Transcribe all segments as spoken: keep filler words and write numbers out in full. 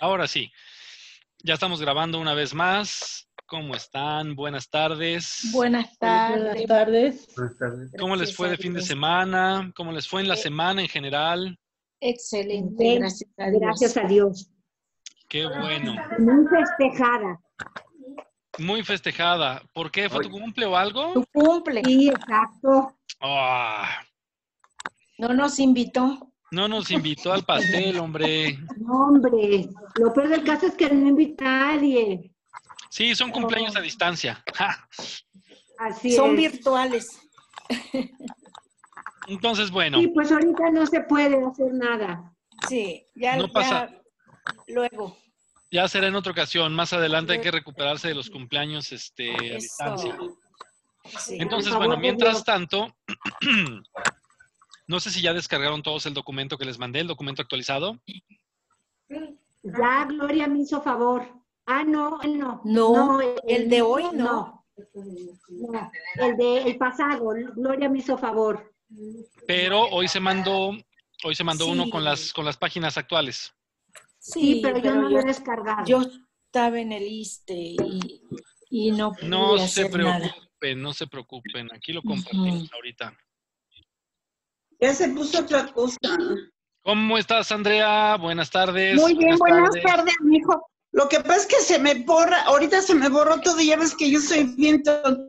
Ahora sí, ya estamos grabando una vez más. ¿Cómo están? Buenas tardes. Buenas tardes. Buenas tardes. ¿Cómo les fue de fin de semana? ¿Cómo les fue en la semana en general? Excelente, gracias a Dios. Gracias a Dios. Qué bueno. Muy festejada. Muy festejada. ¿Por qué? ¿Fue tu cumple o algo? Tu cumple. Sí, exacto. Oh. No nos invitó. No nos invitó al pastel, hombre. No, hombre. Lo peor del caso es que no invita a nadie. Sí, son cumpleaños a distancia. Ja. Así es. Son virtuales. Entonces, bueno. Sí, pues ahorita no se puede hacer nada. Sí, ya, no pasa. Ya luego. Ya será en otra ocasión. Más adelante hay que recuperarse de los cumpleaños este, a distancia. Sí. Entonces, bueno, mientras tanto, no sé si ya descargaron todos el documento que les mandé, el documento actualizado. Ya, Gloria me hizo favor. Ah, no, no. No, no el, el de hoy no. no. El de el pasado, Gloria me hizo favor. Pero hoy se mandó, hoy se mandó sí. uno con las, con las páginas actuales. Sí, sí, pero yo pero no lo he descargado. Yo estaba en el ISSSTE y, y no pude No hacer se preocupen, nada. no se preocupen. Aquí lo compartimos uh-huh. ahorita. Ya se puso otra cosa. ¿Cómo estás, Andrea? Buenas tardes. Muy bien, buenas, buenas tardes, mijo. Lo que pasa es que se me borra, ahorita se me borró todo y ya ves que yo soy bien tonta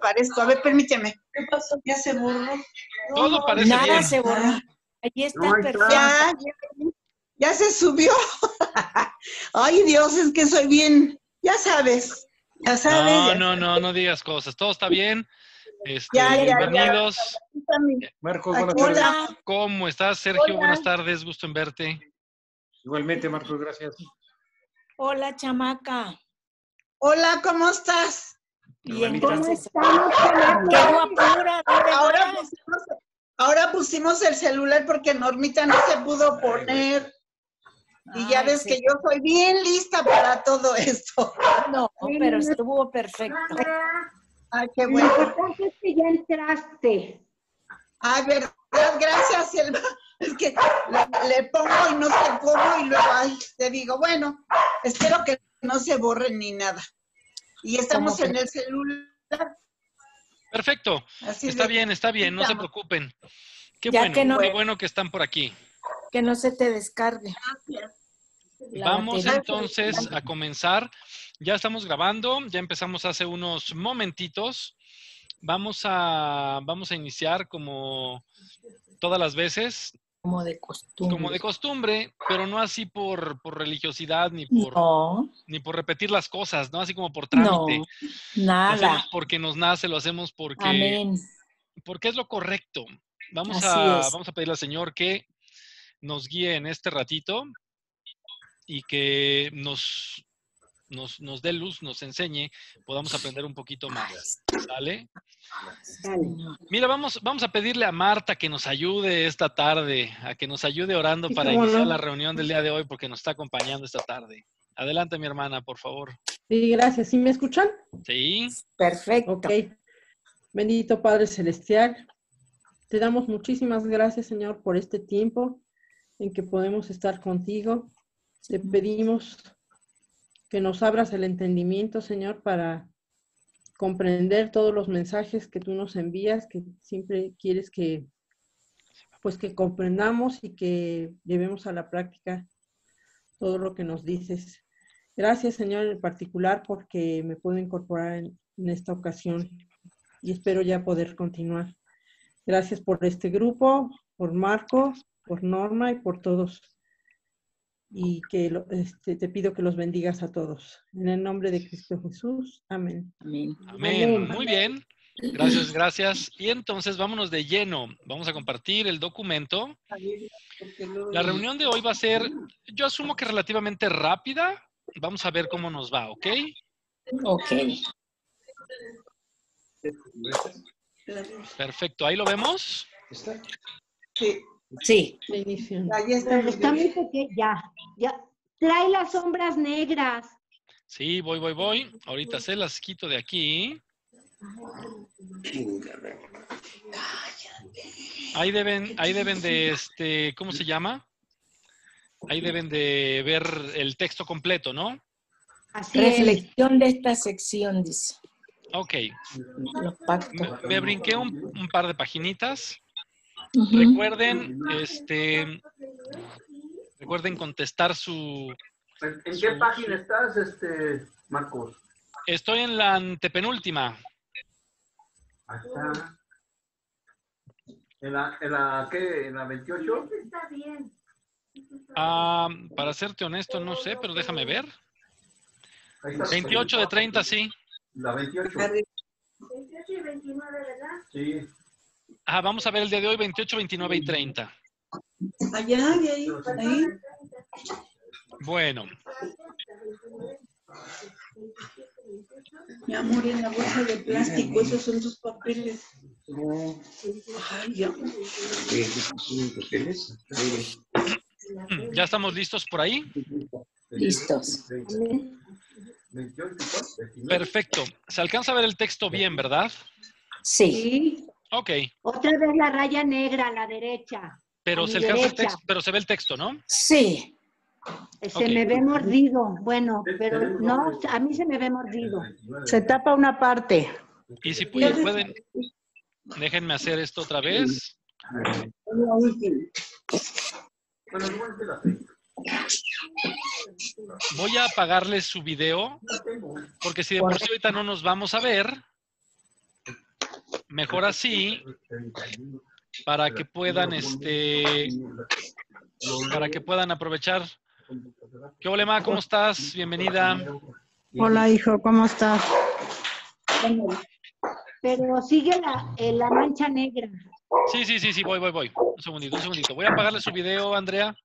para esto. A ver, permíteme. ¿Qué pasó? Ya se borró. No, todo parece nada bien. Nada se borró. Allí está no, perfecto. Ya, ya. ¿Ya se subió? Ay, Dios, es que soy bien... Ya sabes, ya sabes. No, ya no, no, no digas cosas. Todo está bien. Este, ya, ya, bienvenidos. Ya, ya. Marcos, buenas tardes. Hola. ¿Cómo estás, Sergio? Hola. Buenas tardes, gusto en verte. Igualmente, Marcos, gracias. Hola, chamaca. Hola, ¿cómo estás? Bien, ¿cómo estamos? Ahora pusimos, ahora pusimos el celular porque Normita no se pudo poner. Y ya ves Ay, sí. que yo soy bien lista para todo esto. No, pero estuvo perfecto. Ay, qué bueno. Lo importante es que ya entraste. Ay, verdad, gracias, Elba. Es que le, le pongo y no sé cómo y luego ay, te digo, bueno, espero que no se borre ni nada. Y estamos en el celular. Perfecto. Así está de... bien, está bien, no se preocupen. Qué ya bueno, que no... qué bueno que están por aquí. Que no se te descargue. Gracias. Vamos entonces a comenzar. Ya estamos grabando, ya empezamos hace unos momentitos. Vamos a, vamos a iniciar como todas las veces. Como de costumbre. Como de costumbre, pero no así por, por religiosidad ni por, no. ni por repetir las cosas, no así como por trámite. No, nada. Lo hacemos porque nos nace, lo hacemos porque, Amén. porque es lo correcto. Vamos a, vamos a pedirle al Señor que nos guíe en este ratito y que nos, nos, nos dé luz, nos enseñe, podamos aprender un poquito más. ¿Sale? Mira, vamos, vamos a pedirle a Marta que nos ayude esta tarde, a que nos ayude orando para iniciar la reunión del día de hoy porque nos está acompañando esta tarde. Adelante, mi hermana, por favor. Sí, gracias. ¿Sí me escuchan? Sí. Perfecto. Ok. Bendito Padre Celestial, te damos muchísimas gracias, Señor, por este tiempo en que podemos estar contigo. Te pedimos que nos abras el entendimiento, Señor, para comprender todos los mensajes que tú nos envías, que siempre quieres que, pues, que comprendamos y que llevemos a la práctica todo lo que nos dices. Gracias, Señor, en particular, porque me puedo incorporar en, en esta ocasión y espero ya poder continuar. Gracias por este grupo, por Marcos, por Norma y por todos. Y que lo, este, te pido que los bendigas a todos. En el nombre de Cristo Jesús. Amén. Amén. Amén. Amén. Muy bien. Gracias, gracias. Y entonces vámonos de lleno. Vamos a compartir el documento. La reunión de hoy va a ser, yo asumo que relativamente rápida. Vamos a ver cómo nos va, ¿ok? Ok. Perfecto. ¿Ahí lo vemos? Sí. Sí. Ahí está, está muy pequeño. Ya, ya. Trae las sombras negras. Sí, voy, voy, voy. Ahorita se las quito de aquí. Ahí deben, ahí deben de este, ¿cómo se llama? Ahí deben de ver el texto completo, ¿no? Así es. Reflexión de esta sección, dice. Ok. Los pactos. Me, me brinqué un, un par de paginitas. Uh-huh. Recuerden, este, recuerden contestar su... ¿En, en su, qué página estás, este, Marcos? Estoy en la antepenúltima. Ahí está. ¿En la, en la qué? ¿En la veintiocho? Está bien. Ah, para serte honesto, no sé, pero déjame ver. veintiocho de treinta, sí. La veintiocho. veintiocho y veintinueve, ¿verdad? Sí. Ah, vamos a ver el día de hoy, veintiocho, veintinueve y treinta. Allá, y ahí, ahí. Bueno. Mi amor, en la bolsa de plástico, esos son sus papeles. Ay, ya. ¿Ya estamos listos por ahí? Listos. Perfecto. ¿Se alcanza a ver el texto bien, verdad? Sí. Ok. Otra vez la raya negra a la derecha. Pero, se, alcanza derecha. El texto, pero se ve el texto, ¿no? Sí. Se okay. me ve mordido. Bueno, pero no, a mí se me ve mordido. Se tapa una parte. Y si pueden, pueden déjenme hacer esto otra vez. Voy a apagarles su video, porque si de por sí ahorita no nos vamos a ver, mejor así, para que puedan, este, para que puedan aprovechar. ¿Qué hola, Ma? ¿Cómo estás? Bienvenida. Hola, hijo, ¿cómo estás? Pero sigue la, la mancha negra. Sí, sí, sí, sí, voy, voy, voy. Un segundito, un segundito. Voy a apagarle su video, Andrea.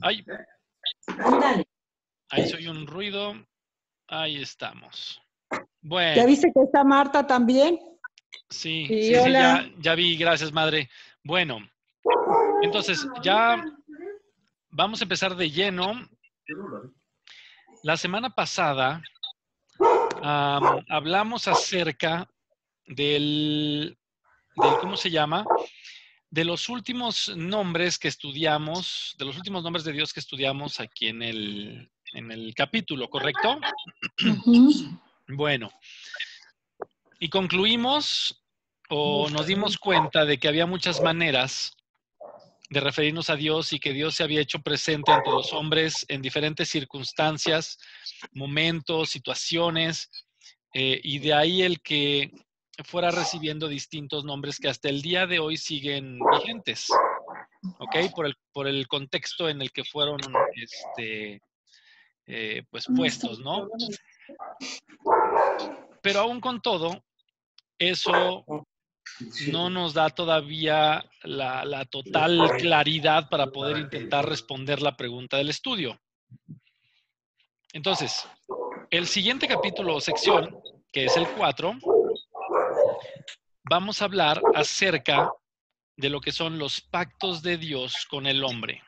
Ay. Ahí soy un ruido. Ahí estamos. Bueno. ¿Ya viste que está Marta también? Sí, sí, sí, sí ya, ya vi. Gracias, madre. Bueno, entonces ya vamos a empezar de lleno. La semana pasada um, hablamos acerca del, del, ¿cómo se llama? De los últimos nombres que estudiamos, de los últimos nombres de Dios que estudiamos aquí en el, en el capítulo, ¿correcto? Uh-huh. Bueno, y concluimos o nos dimos cuenta de que había muchas maneras de referirnos a Dios y que Dios se había hecho presente entre los hombres en diferentes circunstancias, momentos, situaciones, eh, y de ahí el que fuera recibiendo distintos nombres que hasta el día de hoy siguen vigentes, ¿ok? Por el, por el contexto en el que fueron este, eh, pues puestos, ¿no? Pero aún con todo, eso no nos da todavía la, la total claridad para poder intentar responder la pregunta del estudio. Entonces, el siguiente capítulo o sección, que es el cuatro, vamos a hablar acerca de lo que son los pactos de Dios con el hombre.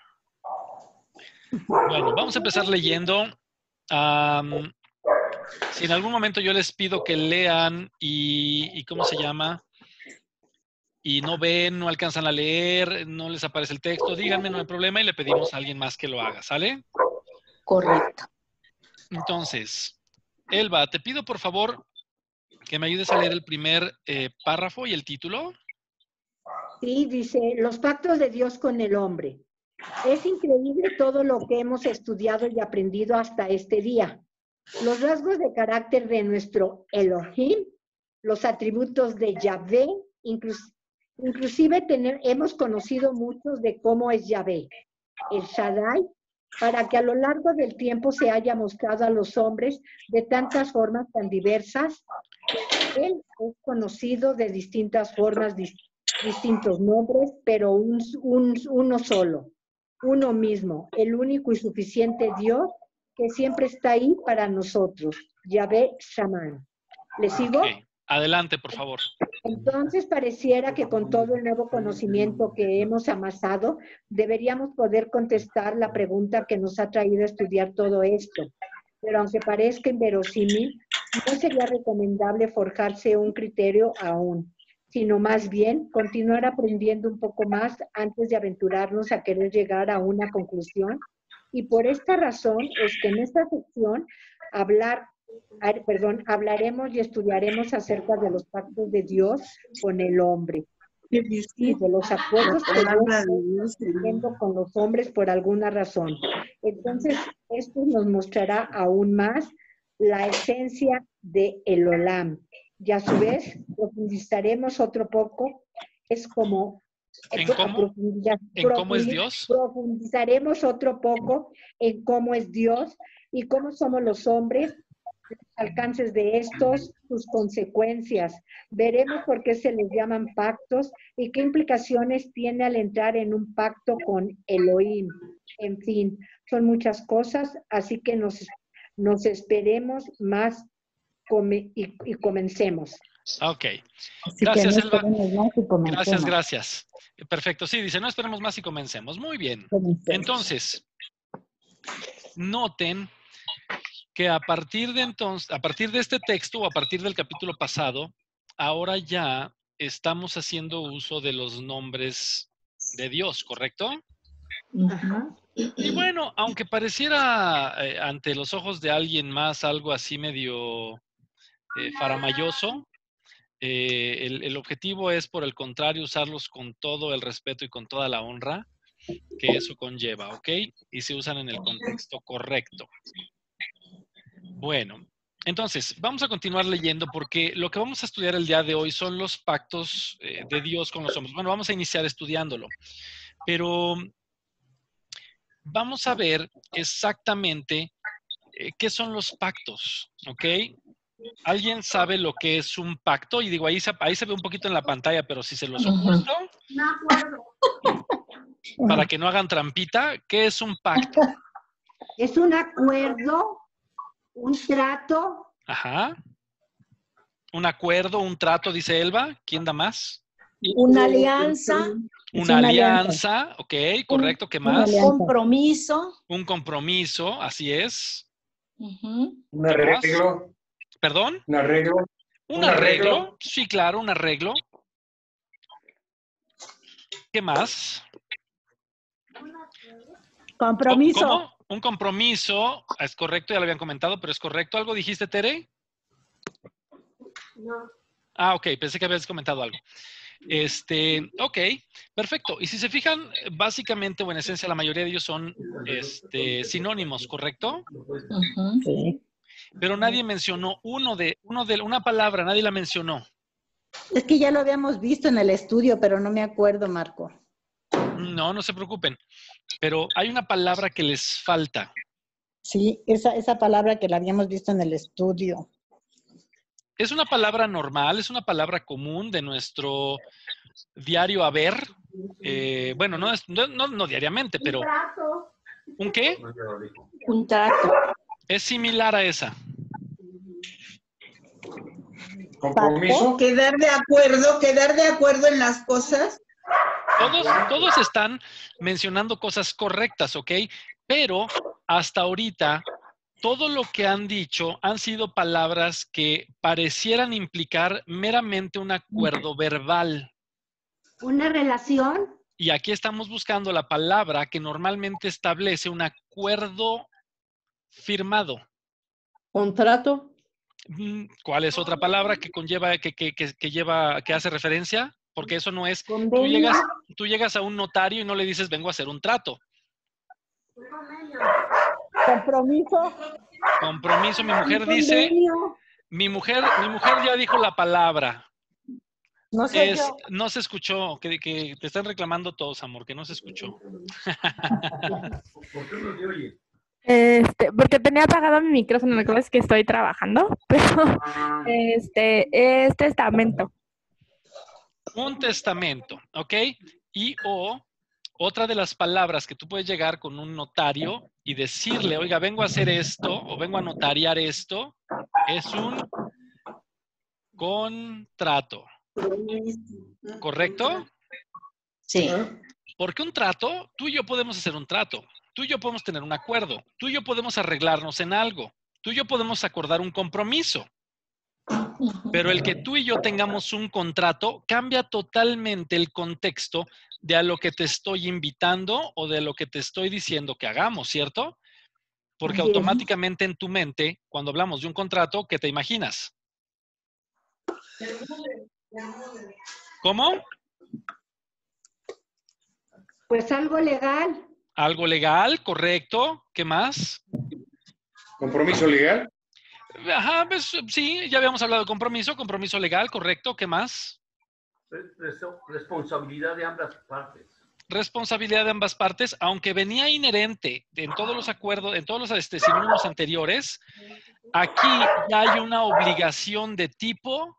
Bueno, vamos a empezar leyendo. Um, si en algún momento yo les pido que lean y, y ¿cómo se llama? Y no ven, no alcanzan a leer, no les aparece el texto, díganme, no hay problema y le pedimos a alguien más que lo haga, ¿sale? Correcto. Entonces, Elba, te pido por favor que me ayudes a leer el primer eh, párrafo y el título. Sí, dice, los pactos de Dios con el hombre. Es increíble todo lo que hemos estudiado y aprendido hasta este día. Los rasgos de carácter de nuestro Elohim, los atributos de YAHWEH, incluso, inclusive tener, hemos conocido muchos de cómo es YAHWEH, el Shaddai, para que a lo largo del tiempo se haya mostrado a los hombres de tantas formas tan diversas. Él es conocido de distintas formas, dis, distintos nombres, pero un, un, uno solo, uno mismo, el único y suficiente Dios que siempre está ahí para nosotros, YAHWEH Shaman. ¿Le sigo? Okay. Adelante, por favor. Entonces, pareciera que con todo el nuevo conocimiento que hemos amasado, deberíamos poder contestar la pregunta que nos ha traído a estudiar todo esto. Pero aunque parezca inverosímil, no sería recomendable forjarse un criterio aún. sino más bien continuar aprendiendo un poco más antes de aventurarnos a querer llegar a una conclusión. Y por esta razón es que en esta sección hablar, perdón, hablaremos y estudiaremos acerca de los pactos de Dios con el hombre y de los acuerdos que Dios está haciendo con los hombres por alguna razón. Entonces, esto nos mostrará aún más la esencia de el Olam. Y a su vez, profundizaremos otro poco, es como... ¿En cómo? ¿En cómo es Dios? Profundizaremos otro poco en cómo es Dios y cómo somos los hombres, los alcances de estos, sus consecuencias. Veremos por qué se les llaman pactos y qué implicaciones tiene al entrar en un pacto con Elohim. En fin, son muchas cosas, así que nos, nos esperemos más come, y, y comencemos. Ok. Así gracias, Elba. Gracias, gracias. Perfecto. Sí, dice, no esperemos más y comencemos. Muy bien. Comencemos. Entonces, noten que a partir de entonces, a partir de este texto o a partir del capítulo pasado, ahora ya estamos haciendo uso de los nombres de Dios, ¿correcto? Ajá. Y bueno, aunque pareciera eh, ante los ojos de alguien más algo así medio eh, faramayoso, Eh, el, el objetivo es, por el contrario, usarlos con todo el respeto y con toda la honra que eso conlleva, ¿ok? Y se usan en el contexto correcto. Bueno, entonces, vamos a continuar leyendo porque lo que vamos a estudiar el día de hoy son los pactos eh, de Dios con los hombres. Bueno, vamos a iniciar estudiándolo, pero vamos a ver exactamente eh, qué son los pactos, ¿ok? ¿Alguien sabe lo que es un pacto? Y digo, ahí se, ahí se ve un poquito en la pantalla, pero si se los oculto, para que no hagan trampita, ¿qué es un pacto? Es un acuerdo, un trato. Ajá. Un acuerdo, un trato, dice Elba. ¿Quién da más? Una alianza. Una, una alianza. alianza, ok, correcto. ¿Qué más? Un compromiso. Un compromiso, así es. Uh-huh. Un arreglo. ¿Perdón? ¿Un arreglo? ¿Un, ¿Un arreglo? arreglo? Sí, claro, un arreglo. ¿Qué más? Compromiso. ¿Cómo? Un compromiso. Es correcto, ya lo habían comentado, pero es correcto. ¿Algo dijiste, Tere? No. Ah, ok, pensé que habías comentado algo. Este, ok, perfecto. Y si se fijan, básicamente o en esencia la mayoría de ellos son este, sinónimos, ¿correcto? Uh-huh. Sí. Pero nadie mencionó uno de, uno de una palabra, nadie la mencionó. Es que ya lo habíamos visto en el estudio, pero no me acuerdo, Marco. No, no se preocupen. Pero hay una palabra que les falta. Sí, esa, esa palabra que la habíamos visto en el estudio. Es una palabra normal, es una palabra común de nuestro diario haber. Eh, bueno, no, es, no, no, no diariamente, pero... Un trato. ¿Un qué? Un trato. Es similar a esa. ¿Compromiso? ¿Quedar de acuerdo? ¿Quedar de acuerdo en las cosas? Todos, todos están mencionando cosas correctas, ¿ok? Pero hasta ahorita, todo lo que han dicho han sido palabras que parecieran implicar meramente un acuerdo verbal. ¿Una relación? Y aquí estamos buscando la palabra que normalmente establece un acuerdo firmado. ¿Contrato? ¿Cuál es otra palabra que conlleva, que, que, que, que lleva, que hace referencia? Porque eso no es. Tú llegas, tú llegas a un notario y no le dices, vengo a hacer un trato. Compromiso. Compromiso. Mi mujer dice. Mi mujer, mi mujer ya dijo la palabra. No, sé es, no se escuchó, que, que te están reclamando todos, amor, que no se escuchó. ¿Por qué no te oye? Este, porque tenía apagado mi micrófono, la cosa es que estoy trabajando, pero este es testamento. Un testamento, ¿ok? Y o otra de las palabras que tú puedes llegar con un notario y decirle, oiga, vengo a hacer esto o vengo a notariar esto, es un contrato. ¿Correcto? Sí. Porque un trato, tú y yo podemos hacer un trato. Tú y yo podemos tener un acuerdo. Tú y yo podemos arreglarnos en algo. Tú y yo podemos acordar un compromiso. Pero el que tú y yo tengamos un contrato cambia totalmente el contexto de a lo que te estoy invitando o de lo que te estoy diciendo que hagamos, ¿cierto? Porque automáticamente en tu mente, cuando hablamos de un contrato, ¿qué te imaginas? ¿Cómo? Pues algo legal. Algo legal, correcto. ¿Qué más? ¿Compromiso legal? Ajá, pues, sí, ya habíamos hablado de compromiso, compromiso legal, correcto. ¿Qué más? Responsabilidad de ambas partes. Responsabilidad de ambas partes, aunque venía inherente en todos los acuerdos, en todos los este, sinónimos anteriores, aquí ya hay una obligación de tipo...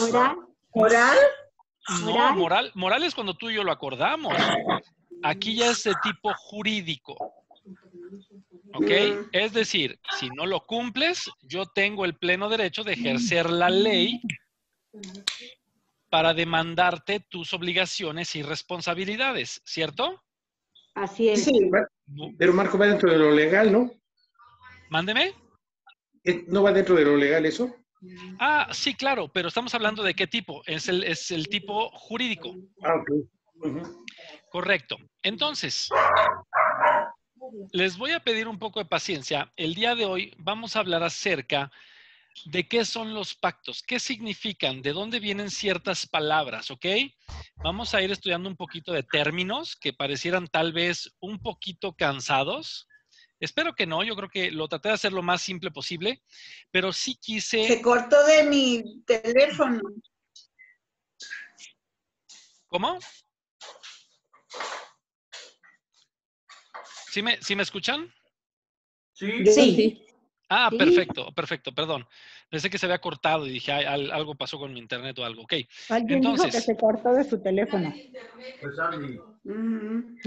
¿Moral? ¿Moral? No, moral, moral es cuando tú y yo lo acordamos. Aquí ya es de tipo jurídico. ¿Ok? Es decir, si no lo cumples, yo tengo el pleno derecho de ejercer la ley para demandarte tus obligaciones y responsabilidades, ¿cierto? Así es. Sí, pero Marco, va dentro de lo legal, ¿no? Mándeme. ¿No va dentro de lo legal eso? Ah, sí, claro, pero estamos hablando de qué tipo. Es el, es el tipo jurídico. Ah, ok. Uh-huh. Correcto. Entonces, les voy a pedir un poco de paciencia. El día de hoy vamos a hablar acerca de qué son los pactos, qué significan, de dónde vienen ciertas palabras, ¿ok? Vamos a ir estudiando un poquito de términos que parecieran tal vez un poquito cansados. Espero que no, yo creo que lo traté de hacer lo más simple posible, pero sí quise... Se cortó de mi teléfono. ¿Cómo? ¿Sí me, ¿sí me escuchan? Sí. Sí. Ah, sí. perfecto, perfecto, perdón. Pensé que se había cortado y dije, ay, algo pasó con mi internet o algo, ok. Alguien Entonces, dijo que se cortó de su teléfono. Pues Andy.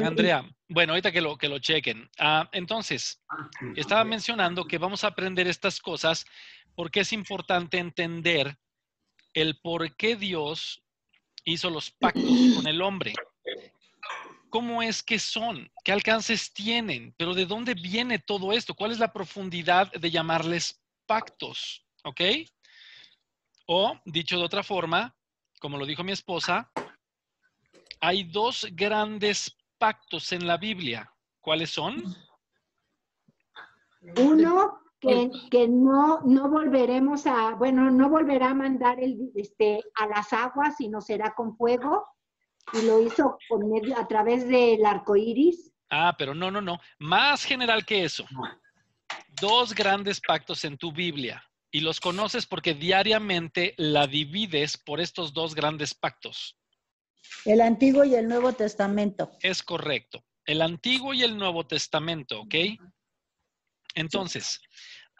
Andrea, bueno, ahorita que lo, que lo chequen. Ah, entonces, estaba mencionando que vamos a aprender estas cosas porque es importante entender el por qué Dios hizo los pactos con el hombre. ¿Cómo es que son? ¿Qué alcances tienen? ¿Pero de dónde viene todo esto? ¿Cuál es la profundidad de llamarles pactos? ¿Ok? O, dicho de otra forma, como lo dijo mi esposa, hay dos grandes pactos en la Biblia. ¿Cuáles son? Uno, que, que no, no volveremos a, bueno, no volverá a mandar el, este, a las aguas, sino será con fuego. Y lo hizo con medio, a través del arco iris. Ah, pero no, no, no. Más general que eso. Dos grandes pactos en tu Biblia. Y los conoces porque diariamente la divides por estos dos grandes pactos. El Antiguo y el Nuevo Testamento. Es correcto. El Antiguo y el Nuevo Testamento, ¿ok? Entonces,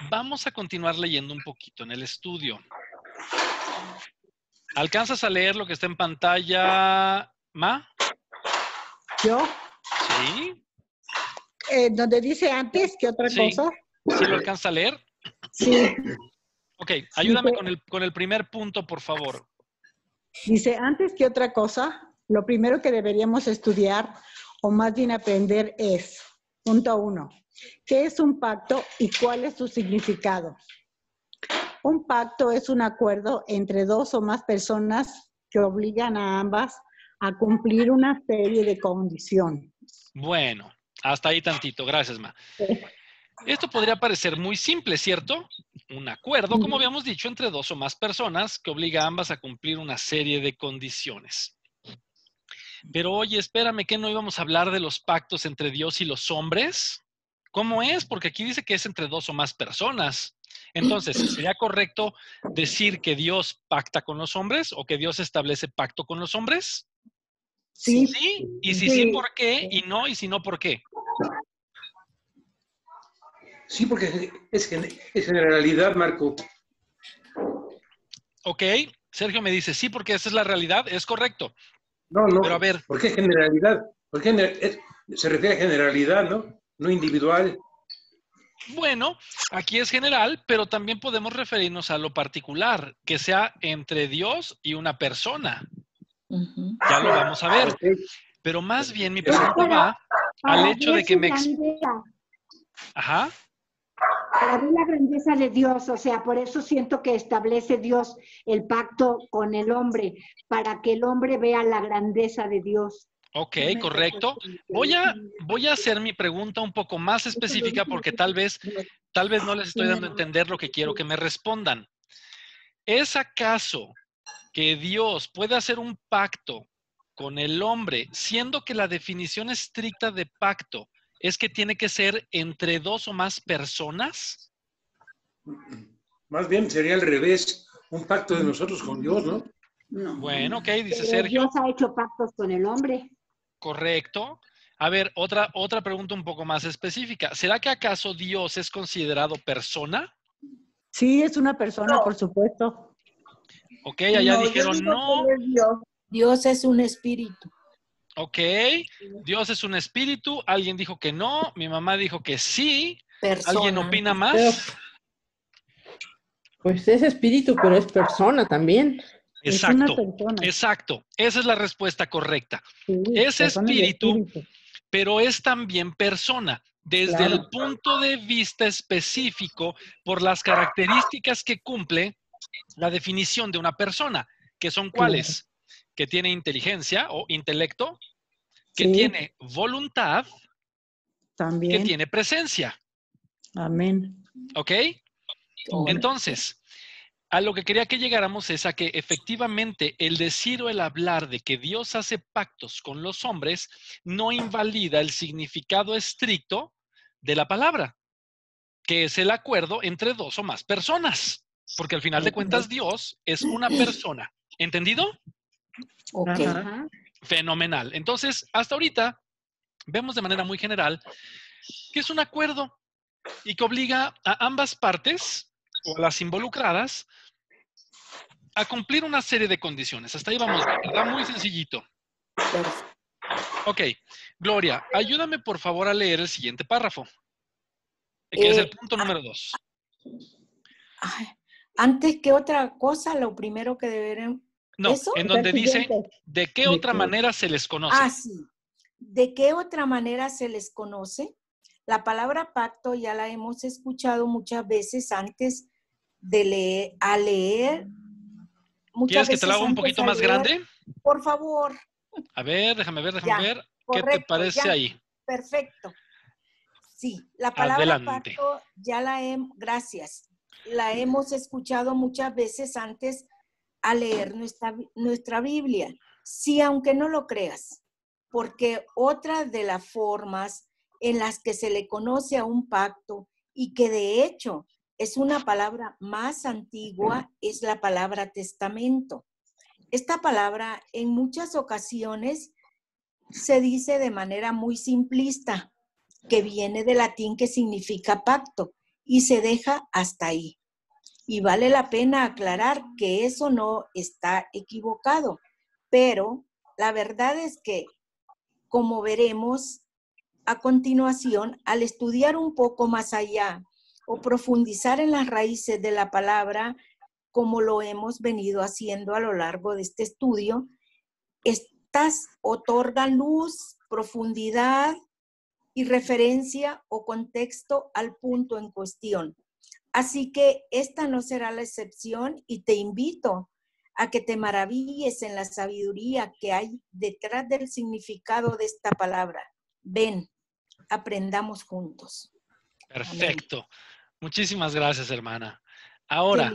vamos a continuar leyendo un poquito en el estudio. ¿Alcanzas a leer lo que está en pantalla... ¿Ma? ¿Yo? Sí. Eh, ¿Donde dice antes que otra sí. cosa? ¿Sí lo alcanza a leer? Sí. Ok, ayúdame dice, con, el, con el primer punto, por favor. Dice, antes que otra cosa, lo primero que deberíamos estudiar, o más bien aprender, es... Punto uno. ¿Qué es un pacto y cuál es su significado? Un pacto es un acuerdo entre dos o más personas que obligan a ambas a cumplir una serie de condiciones. Bueno, hasta ahí tantito. Gracias, Ma. Esto podría parecer muy simple, ¿cierto? Un acuerdo, como habíamos dicho, entre dos o más personas que obliga a ambas a cumplir una serie de condiciones. Pero oye, espérame, ¿qué no íbamos a hablar de los pactos entre Dios y los hombres? ¿Cómo es? Porque aquí dice que es entre dos o más personas. Entonces, ¿sería correcto decir que Dios pacta con los hombres o que Dios establece pacto con los hombres? Sí. ¿Sí? Y si sí, ¿por qué? Y no, y si no, ¿por qué? Sí, porque es, es generalidad, Marco. Ok. Sergio me dice, sí, porque esa es la realidad. Es correcto. No, no. Pero a ver. ¿Por qué generalidad? ¿Por qué gener- es, se refiere a generalidad, ¿no? No individual. Bueno, aquí es general, pero también podemos referirnos a lo particular, que sea entre Dios y una persona. Uh-huh. Ya lo vamos a ver. Pero más bien mi pregunta va al hecho de que me... Ajá. Para mí la grandeza de Dios, o sea, por eso siento que establece Dios el pacto con el hombre, para que el hombre vea la grandeza de Dios. Ok, correcto. Voy a, voy a hacer mi pregunta un poco más específica porque tal vez, tal vez no les estoy dando a entender lo que quiero que me respondan. ¿Es acaso que Dios puede hacer un pacto con el hombre, siendo que la definición estricta de pacto es que tiene que ser entre dos o más personas? Más bien sería al revés, un pacto de nosotros con Dios, ¿no? No. Bueno, ok, dice Pero Sergio. Dios ha hecho pactos con el hombre. Correcto. A ver, otra, otra pregunta un poco más específica. ¿Será que acaso Dios es considerado persona? Sí, es una persona, no. Por supuesto. Ok, allá no, dijeron no. Dios. Dios es un espíritu. Ok, Dios es un espíritu. Alguien dijo que no, mi mamá dijo que sí. Persona. ¿Alguien opina más? Pero, pues es espíritu, pero es persona también. Exacto, exacto. Esa es la respuesta correcta. Sí, es espíritu, espíritu, pero es también persona. Desde claro. el punto de vista específico, por las características que cumple la definición de una persona, que son cuáles. Claro. Que tiene inteligencia o intelecto, que sí. tiene voluntad, también. Que tiene presencia. Amén. ¿Ok? Amén. Entonces, a lo que quería que llegáramos es a que efectivamente el decir o el hablar de que Dios hace pactos con los hombres no invalida el significado estricto de la palabra, que es el acuerdo entre dos o más personas, porque al final de cuentas Dios es una persona. ¿Entendido? Okay. Ajá. Fenomenal. Entonces, hasta ahorita vemos de manera muy general que es un acuerdo y que obliga a ambas partes o a las involucradas a cumplir una serie de condiciones. Hasta ahí vamos, ¿verdad? Muy sencillito. Ok, Gloria, ayúdame por favor a leer el siguiente párrafo, que eh, es el punto número dos. Antes que otra cosa, lo primero que deberemos... No, ¿Eso? en donde dice, ¿de qué otra manera se les conoce? Ah, sí. ¿De qué otra manera se les conoce? La palabra pacto ya la hemos escuchado muchas veces antes de leer, a leer. Muchas ¿Quieres veces que te la haga un poquito más leer, grande? Por favor. A ver, déjame ver, déjame ya, ver. Correcto, ¿qué te parece ya, ahí? Perfecto. Sí, la palabra Adelante. pacto ya la hemos, gracias, la hemos escuchado muchas veces antes a leer nuestra, nuestra Biblia, sí, aunque no lo creas, porque otra de las formas en las que se le conoce a un pacto y que de hecho es una palabra más antigua es la palabra testamento. Esta palabra en muchas ocasiones se dice de manera muy simplista, que viene del latín que significa pacto y se deja hasta ahí. Y vale la pena aclarar que eso no está equivocado, pero la verdad es que, como veremos a continuación, al estudiar un poco más allá o profundizar en las raíces de la palabra, como lo hemos venido haciendo a lo largo de este estudio, estas otorgan luz, profundidad y referencia o contexto al punto en cuestión. Así que esta no será la excepción y te invito a que te maravilles en la sabiduría que hay detrás del significado de esta palabra. Ven, aprendamos juntos. Perfecto. Amén. Muchísimas gracias, hermana. Ahora,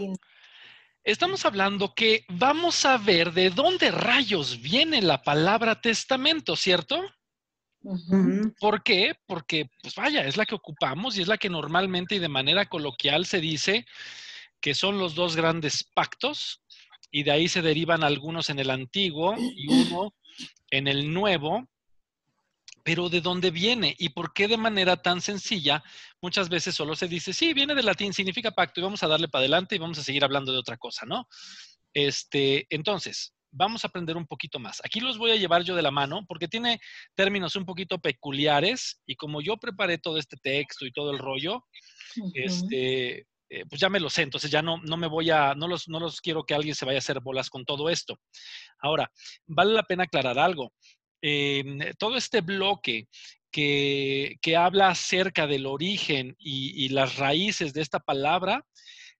estamos hablando que vamos a ver de dónde rayos viene la palabra testamento, ¿cierto? Uh-huh. ¿Por qué? Porque, pues vaya, es la que ocupamos y es la que normalmente y de manera coloquial se dice que son los dos grandes pactos y de ahí se derivan algunos en el antiguo y uno en el nuevo. Pero ¿de dónde viene? ¿Y por qué de manera tan sencilla muchas veces solo se dice, sí, viene del latín, significa pacto y vamos a darle para adelante y vamos a seguir hablando de otra cosa, ¿no? Este, entonces... Vamos a aprender un poquito más. Aquí los voy a llevar yo de la mano porque tiene términos un poquito peculiares y como yo preparé todo este texto y todo el rollo, uh-huh. este, eh, pues ya me lo sé. Entonces ya no, no me voy a, no los, no los quiero que alguien se vaya a hacer bolas con todo esto. Ahora, vale la pena aclarar algo. Eh, todo este bloque que, que habla acerca del origen y, y las raíces de esta palabra,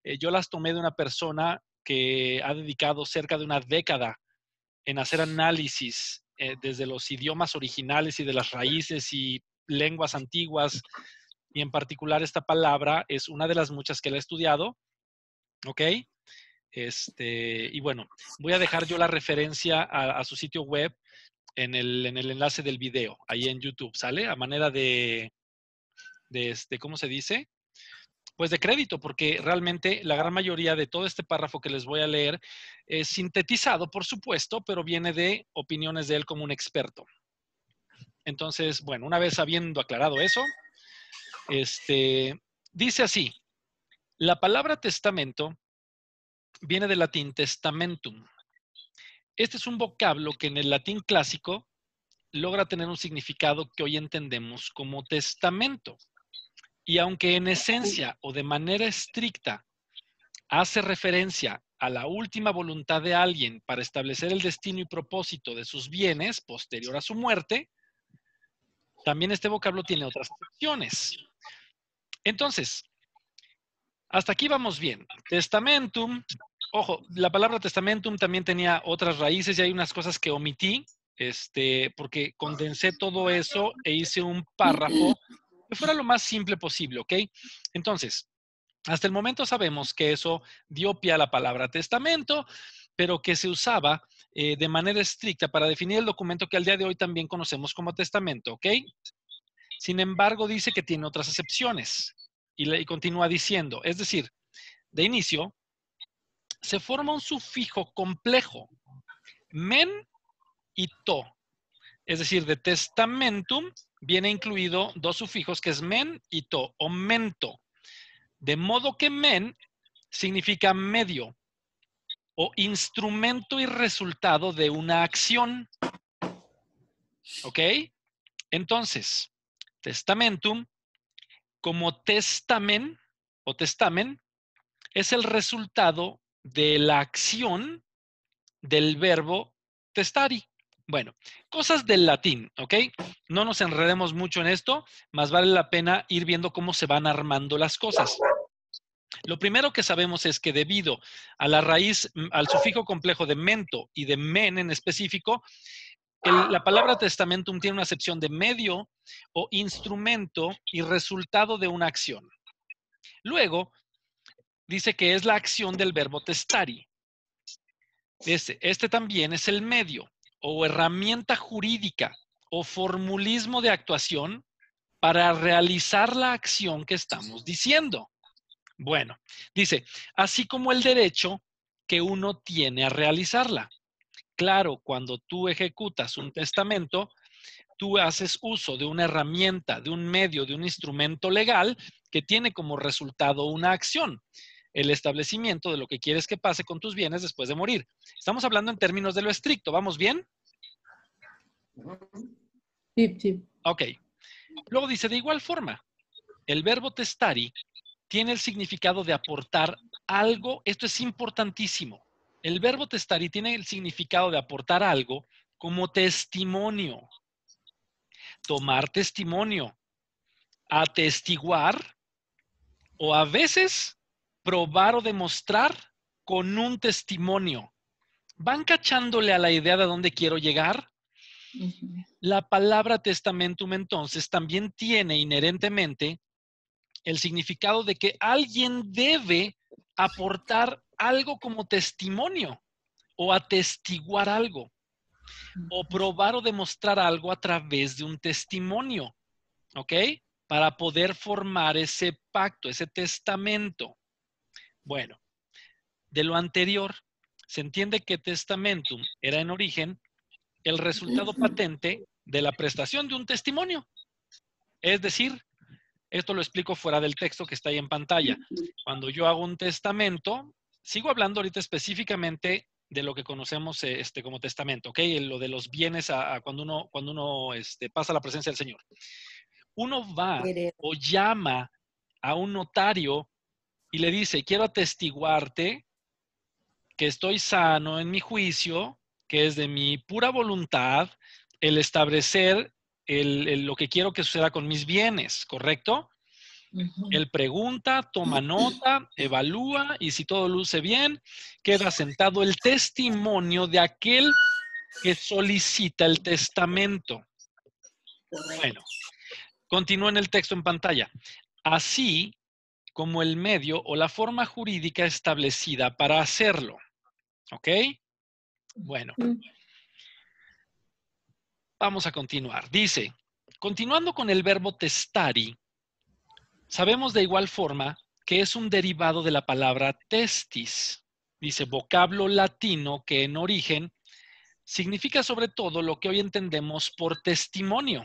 eh, yo las tomé de una persona que ha dedicado cerca de una década en hacer análisis eh, desde los idiomas originales y de las raíces y lenguas antiguas, y en particular esta palabra es una de las muchas que la he estudiado, ¿ok? Este, y bueno, voy a dejar yo la referencia a, a su sitio web en el, en el enlace del video, ahí en YouTube, ¿sale? A manera de, de este, ¿cómo se dice? Pues de crédito, porque realmente la gran mayoría de todo este párrafo que les voy a leer es sintetizado, por supuesto, pero viene de opiniones de él como un experto. Entonces, bueno, una vez habiendo aclarado eso, este, dice así, la palabra testamento viene del latín testamentum. Este es un vocablo que en el latín clásico logra tener un significado que hoy entendemos como testamento. Y aunque en esencia o de manera estricta hace referencia a la última voluntad de alguien para establecer el destino y propósito de sus bienes posterior a su muerte, también este vocablo tiene otras funciones. Entonces, hasta aquí vamos bien. Testamentum, ojo, la palabra testamentum también tenía otras raíces y hay unas cosas que omití, este, porque condensé todo eso e hice un párrafo que fuera lo más simple posible, ¿ok? Entonces, hasta el momento sabemos que eso dio pie a la palabra testamento, pero que se usaba eh, de manera estricta para definir el documento que al día de hoy también conocemos como testamento, ¿ok? Sin embargo, dice que tiene otras excepciones y, le, y continúa diciendo, es decir, de inicio, se forma un sufijo complejo, men y to, es decir, de testamentum, viene incluido dos sufijos que es men y to, o mento. De modo que men significa medio, o instrumento y resultado de una acción. ¿Ok? Entonces, testamentum, como testamen, o testamen, es el resultado de la acción del verbo testari. Bueno, cosas del latín, ¿ok? No nos enredemos mucho en esto, más vale la pena ir viendo cómo se van armando las cosas. Lo primero que sabemos es que debido a la raíz, al sufijo complejo de mento y de men en específico, el, la palabra testamentum tiene una acepción de medio o instrumento y resultado de una acción. Luego, dice que es la acción del verbo testari. Este, este también es el medio o herramienta jurídica o formulismo de actuación para realizar la acción que estamos diciendo. Bueno, dice, así como el derecho que uno tiene a realizarla. Claro, cuando tú ejecutas un testamento, tú haces uso de una herramienta, de un medio, de un instrumento legal que tiene como resultado una acción. El establecimiento de lo que quieres que pase con tus bienes después de morir. Estamos hablando en términos de lo estricto. ¿Vamos bien? Sí, sí. Ok. Luego dice, de igual forma, el verbo testari tiene el significado de aportar algo. Esto es importantísimo. El verbo testari tiene el significado de aportar algo como testimonio. Tomar testimonio. Atestiguar. O a veces probar o demostrar con un testimonio. ¿Van cachándole a la idea de a dónde quiero llegar? Uh-huh. La palabra testamentum entonces también tiene inherentemente el significado de que alguien debe aportar algo como testimonio o atestiguar algo o probar o demostrar algo a través de un testimonio, ¿ok? Para poder formar ese pacto, ese testamento. Bueno, de lo anterior, se entiende que testamentum era en origen el resultado patente de la prestación de un testimonio. Es decir, esto lo explico fuera del texto que está ahí en pantalla. Cuando yo hago un testamento, sigo hablando ahorita específicamente de lo que conocemos este, como testamento, ¿ok? Lo de los bienes a, a cuando uno, cuando uno este, pasa a la presencia del Señor. Uno va o llama a un notario y le dice, quiero atestiguarte que estoy sano en mi juicio, que es de mi pura voluntad el establecer el, el, lo que quiero que suceda con mis bienes, ¿correcto? Uh-huh. Él pregunta, toma nota, evalúa y si todo luce bien, queda sentado el testimonio de aquel que solicita el testamento. Bueno, continúa en el texto en pantalla. Así como el medio o la forma jurídica establecida para hacerlo. ¿Ok? Bueno. Vamos a continuar. Dice, continuando con el verbo testari, sabemos de igual forma que es un derivado de la palabra testis. Dice, vocablo latino que en origen significa sobre todo lo que hoy entendemos por testimonio.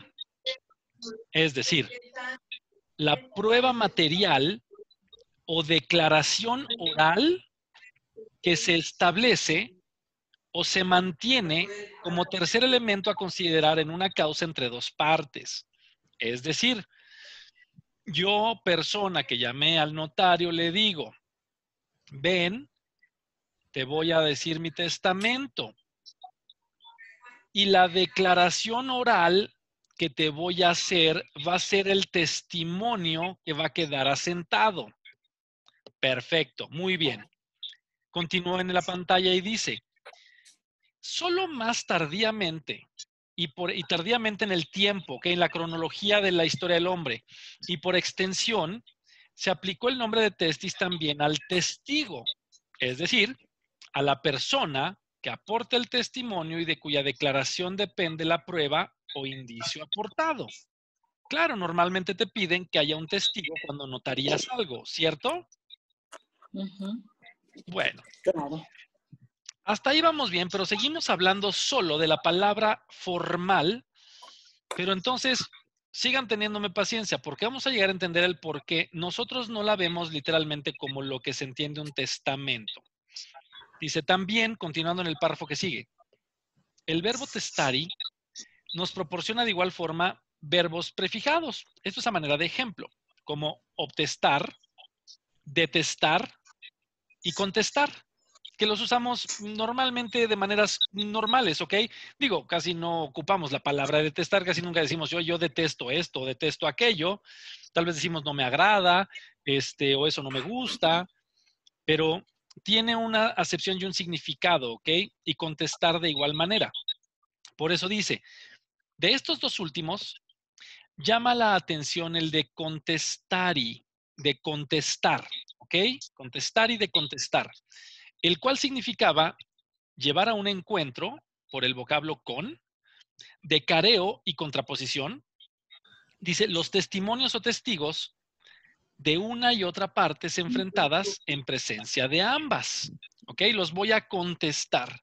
Es decir, la prueba material o declaración oral que se establece o se mantiene como tercer elemento a considerar en una causa entre dos partes. Es decir, yo, persona que llamé al notario, le digo, ven, te voy a decir mi testamento. Y la declaración oral que te voy a hacer va a ser el testimonio que va a quedar asentado. Perfecto, muy bien. Continúa en la pantalla y dice, solo más tardíamente y, por, y tardíamente en el tiempo, que en la cronología de la historia del hombre y por extensión, se aplicó el nombre de testis también al testigo, es decir, a la persona que aporta el testimonio y de cuya declaración depende la prueba o indicio aportado. Claro, normalmente te piden que haya un testigo cuando notarías algo, ¿cierto? Uh-huh. Bueno. Claro. Hasta ahí vamos bien, pero seguimos hablando solo de la palabra formal. Pero entonces, sigan teniéndome paciencia, porque vamos a llegar a entender el por qué nosotros no la vemos literalmente como lo que se entiende un testamento. Dice también, continuando en el párrafo que sigue, el verbo testari nos proporciona de igual forma verbos prefijados. Esto es a manera de ejemplo, como obtestar, detestar y contestar, que los usamos normalmente de maneras normales, ¿ok? Digo, casi no ocupamos la palabra detestar, casi nunca decimos yo, yo detesto esto, detesto aquello. Tal vez decimos no me agrada, este, o eso no me gusta, pero tiene una acepción y un significado, ¿ok? Y contestar de igual manera. Por eso dice, de estos dos últimos, llama la atención el de contestari, de contestar, ¿ok? Contestari de contestar, el cual significaba llevar a un encuentro, por el vocablo con, de careo y contraposición. Dice, los testimonios o testigos de una y otra partes enfrentadas en presencia de ambas. ¿Ok? Los voy a contestar.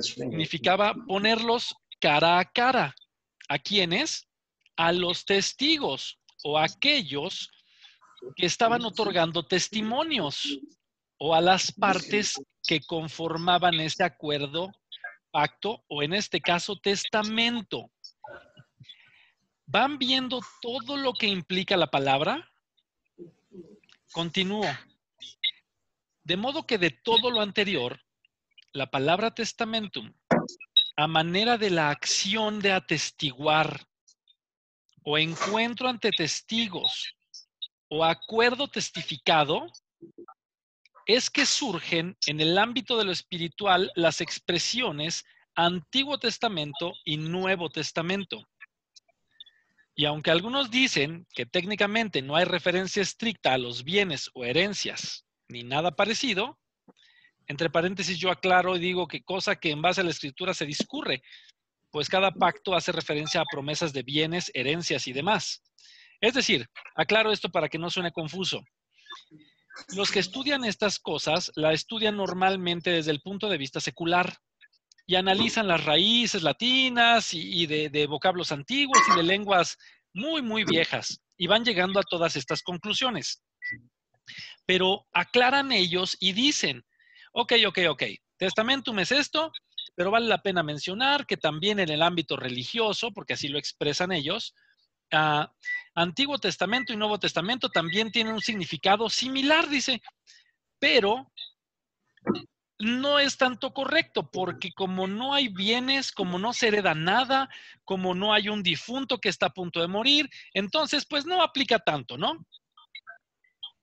Significaba ponerlos cara a cara. ¿A quiénes? A los testigos o a aquellos que estaban otorgando testimonios o a las partes que conformaban ese acuerdo, pacto o en este caso testamento. ¿Van viendo todo lo que implica la palabra? Continúo. De modo que de todo lo anterior, la palabra testamentum, a manera de la acción de atestiguar, o encuentro ante testigos, o acuerdo testificado, es que surgen en el ámbito de lo espiritual las expresiones Antiguo Testamento y Nuevo Testamento. Y aunque algunos dicen que técnicamente no hay referencia estricta a los bienes o herencias, ni nada parecido, entre paréntesis yo aclaro y digo que cosa que en base a la escritura se discurre, pues cada pacto hace referencia a promesas de bienes, herencias y demás. Es decir, aclaro esto para que no suene confuso. Los que estudian estas cosas, la estudian normalmente desde el punto de vista secular. Y analizan las raíces latinas y, y de, de vocablos antiguos y de lenguas muy, muy viejas. Y van llegando a todas estas conclusiones. Pero aclaran ellos y dicen, ok, ok, ok, testamentum es esto, pero vale la pena mencionar que también en el ámbito religioso, porque así lo expresan ellos, uh, Antiguo Testamento y Nuevo Testamento también tienen un significado similar, dice, pero no es tanto correcto, porque como no hay bienes, como no se hereda nada, como no hay un difunto que está a punto de morir, entonces pues no aplica tanto, ¿no?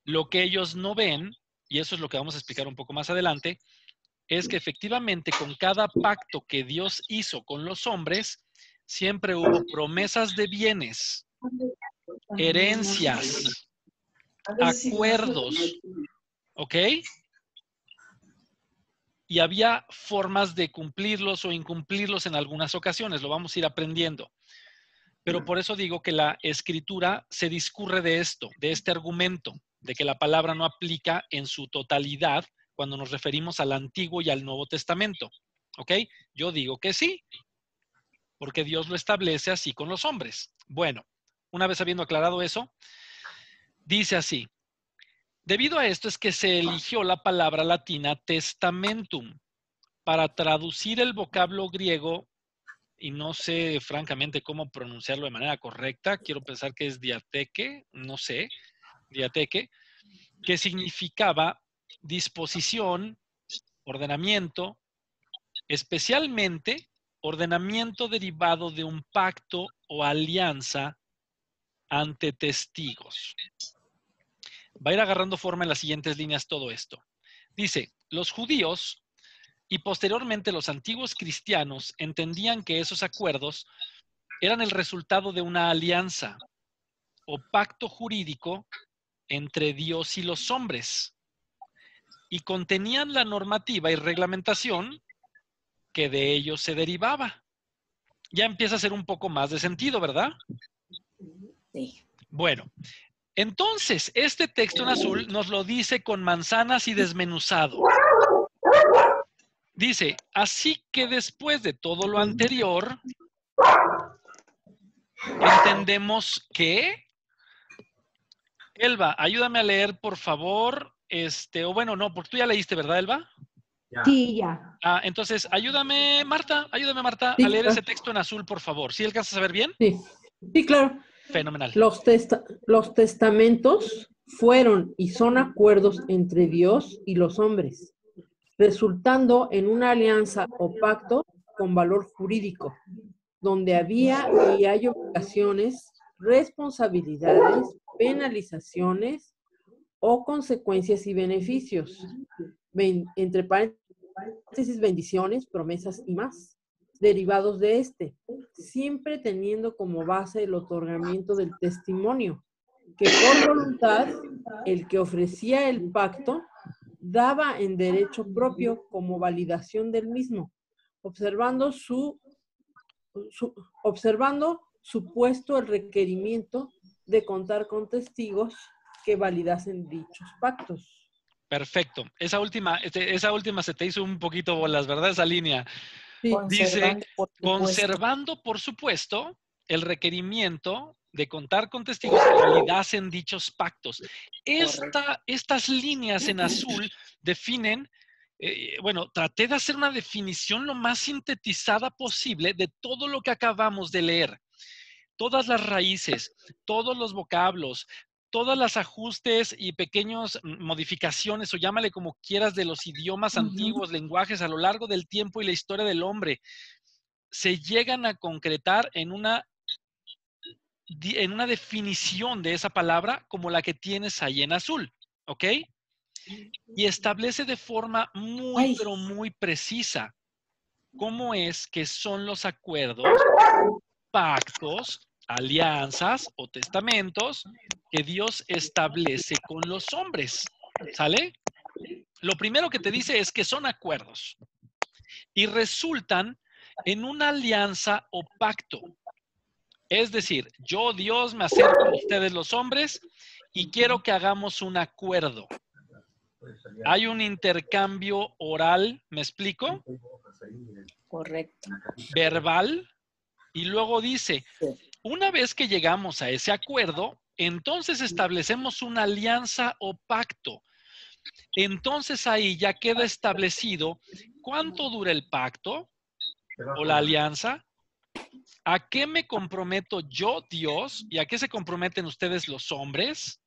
Lo que ellos no ven, y eso es lo que vamos a explicar un poco más adelante, es que efectivamente con cada pacto que Dios hizo con los hombres, siempre hubo promesas de bienes, herencias, acuerdos, ¿ok? Y había formas de cumplirlos o incumplirlos en algunas ocasiones. Lo vamos a ir aprendiendo. Pero por eso digo que la Escritura se discurre de esto, de este argumento, de que la palabra no aplica en su totalidad cuando nos referimos al Antiguo y al Nuevo Testamento. ¿Ok? Yo digo que sí, porque Dios lo establece así con los hombres. Bueno, una vez habiendo aclarado eso, dice así. Debido a esto es que se eligió la palabra latina testamentum para traducir el vocablo griego, y no sé francamente cómo pronunciarlo de manera correcta, quiero pensar que es diateque, no sé, diateque, que significaba disposición, ordenamiento, especialmente ordenamiento derivado de un pacto o alianza ante testigos. Va a ir agarrando forma en las siguientes líneas todo esto. Dice, los judíos y posteriormente los antiguos cristianos entendían que esos acuerdos eran el resultado de una alianza o pacto jurídico entre Dios y los hombres y contenían la normativa y reglamentación que de ellos se derivaba. Ya empieza a hacer un poco más de sentido, ¿verdad? Sí. Bueno. Entonces, este texto en azul nos lo dice con manzanas y desmenuzado. Dice, así que después de todo lo anterior, entendemos que... Elba, ayúdame a leer, por favor. Este, o bueno, no, porque tú ya leíste, ¿verdad, Elba? Sí, ya. Ah, entonces, ayúdame, Marta, ayúdame, Marta, sí, a leer claro. Ese texto en azul, por favor. ¿Sí alcanzas a ver bien? Sí, sí, claro. Fenomenal. Los, testa los testamentos fueron y son acuerdos entre Dios y los hombres, resultando en una alianza o pacto con valor jurídico, donde había y hay obligaciones, responsabilidades, penalizaciones o consecuencias y beneficios, ben entre paréntesis bendiciones, promesas y más, derivados de este, siempre teniendo como base el otorgamiento del testimonio, que por voluntad el que ofrecía el pacto daba en derecho propio como validación del mismo, observando su, su, observando supuesto el requerimiento de contar con testigos que validasen dichos pactos. Perfecto. Esa última, este, esa última se te hizo un poquito bolas, ¿verdad? Esa línea. Sí. Dice, por conservando, por supuesto, el requerimiento de contar con testigos que validasen dichos pactos. Esta, estas líneas en azul definen, eh, bueno, traté de hacer una definición lo más sintetizada posible de todo lo que acabamos de leer. Todas las raíces, todos los vocablos, todas las ajustes y pequeñas modificaciones, o llámale como quieras, de los idiomas antiguos, lenguajes a lo largo del tiempo y la historia del hombre, se llegan a concretar en una, en una definición de esa palabra como la que tienes ahí en azul, ¿ok? Y establece de forma muy, pero muy precisa cómo es que son los acuerdos, pactos, alianzas o testamentos que Dios establece con los hombres, ¿sale? Lo primero que te dice es que son acuerdos y resultan en una alianza o pacto. Es decir, yo, Dios, me acerco a ustedes los hombres y quiero que hagamos un acuerdo. Hay un intercambio oral, ¿me explico? Correcto. Verbal. Y luego dice, una vez que llegamos a ese acuerdo, entonces establecemos una alianza o pacto. Entonces ahí ya queda establecido cuánto dura el pacto o la alianza, a qué me comprometo yo, Dios, y a qué se comprometen ustedes los hombres,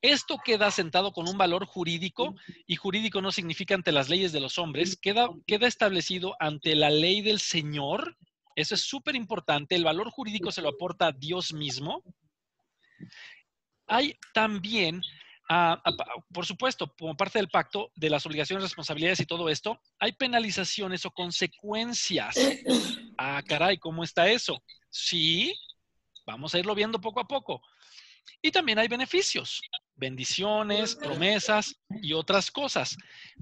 Esto queda asentado con un valor jurídico, y jurídico no significa ante las leyes de los hombres, queda, queda establecido ante la ley del Señor. Eso es súper importante. El valor jurídico se lo aporta Dios mismo. Hay también, ah, por supuesto, como parte del pacto de las obligaciones, responsabilidades y todo esto, hay penalizaciones o consecuencias. Ah, caray, ¿cómo está eso? Sí, vamos a irlo viendo poco a poco. Y también hay beneficios, bendiciones, promesas y otras cosas.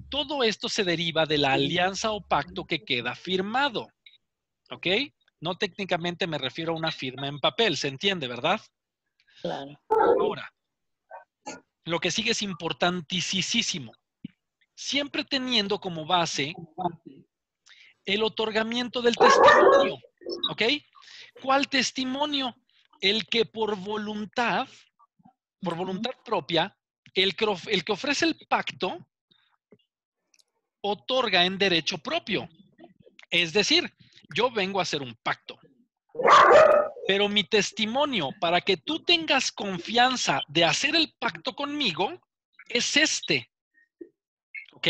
Todo esto se deriva de la alianza o pacto que queda firmado. ¿Ok? No técnicamente me refiero a una firma en papel, ¿se entiende, verdad? Claro. Ahora, lo que sigue es importantísimo. Siempre teniendo como base el otorgamiento del testimonio. ¿Ok? ¿Cuál testimonio? El que por voluntad, por voluntad propia, el que, el que ofrece el pacto, otorga en derecho propio. Es decir, yo vengo a hacer un pacto. Pero mi testimonio, para que tú tengas confianza de hacer el pacto conmigo, es este. ¿Ok?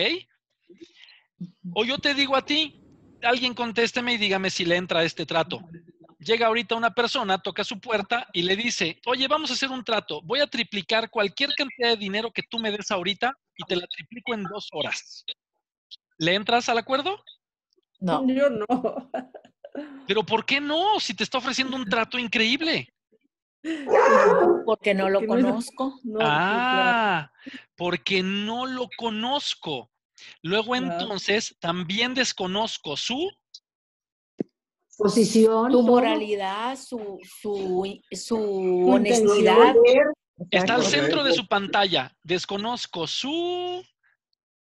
O yo te digo a ti, alguien contésteme y dígame si le entra este trato. Llega ahorita una persona, toca su puerta y le dice, oye, vamos a hacer un trato. Voy a triplicar cualquier cantidad de dinero que tú me des ahorita y te la triplico en dos horas. ¿Le entras al acuerdo? No. Yo no. ¿Pero por qué no? Si te está ofreciendo un trato increíble. Porque no lo conozco. No, ah, porque no lo conozco. Luego entonces también desconozco su... posición, su moralidad, su, su, su honestidad. Está al centro de su pantalla. Desconozco su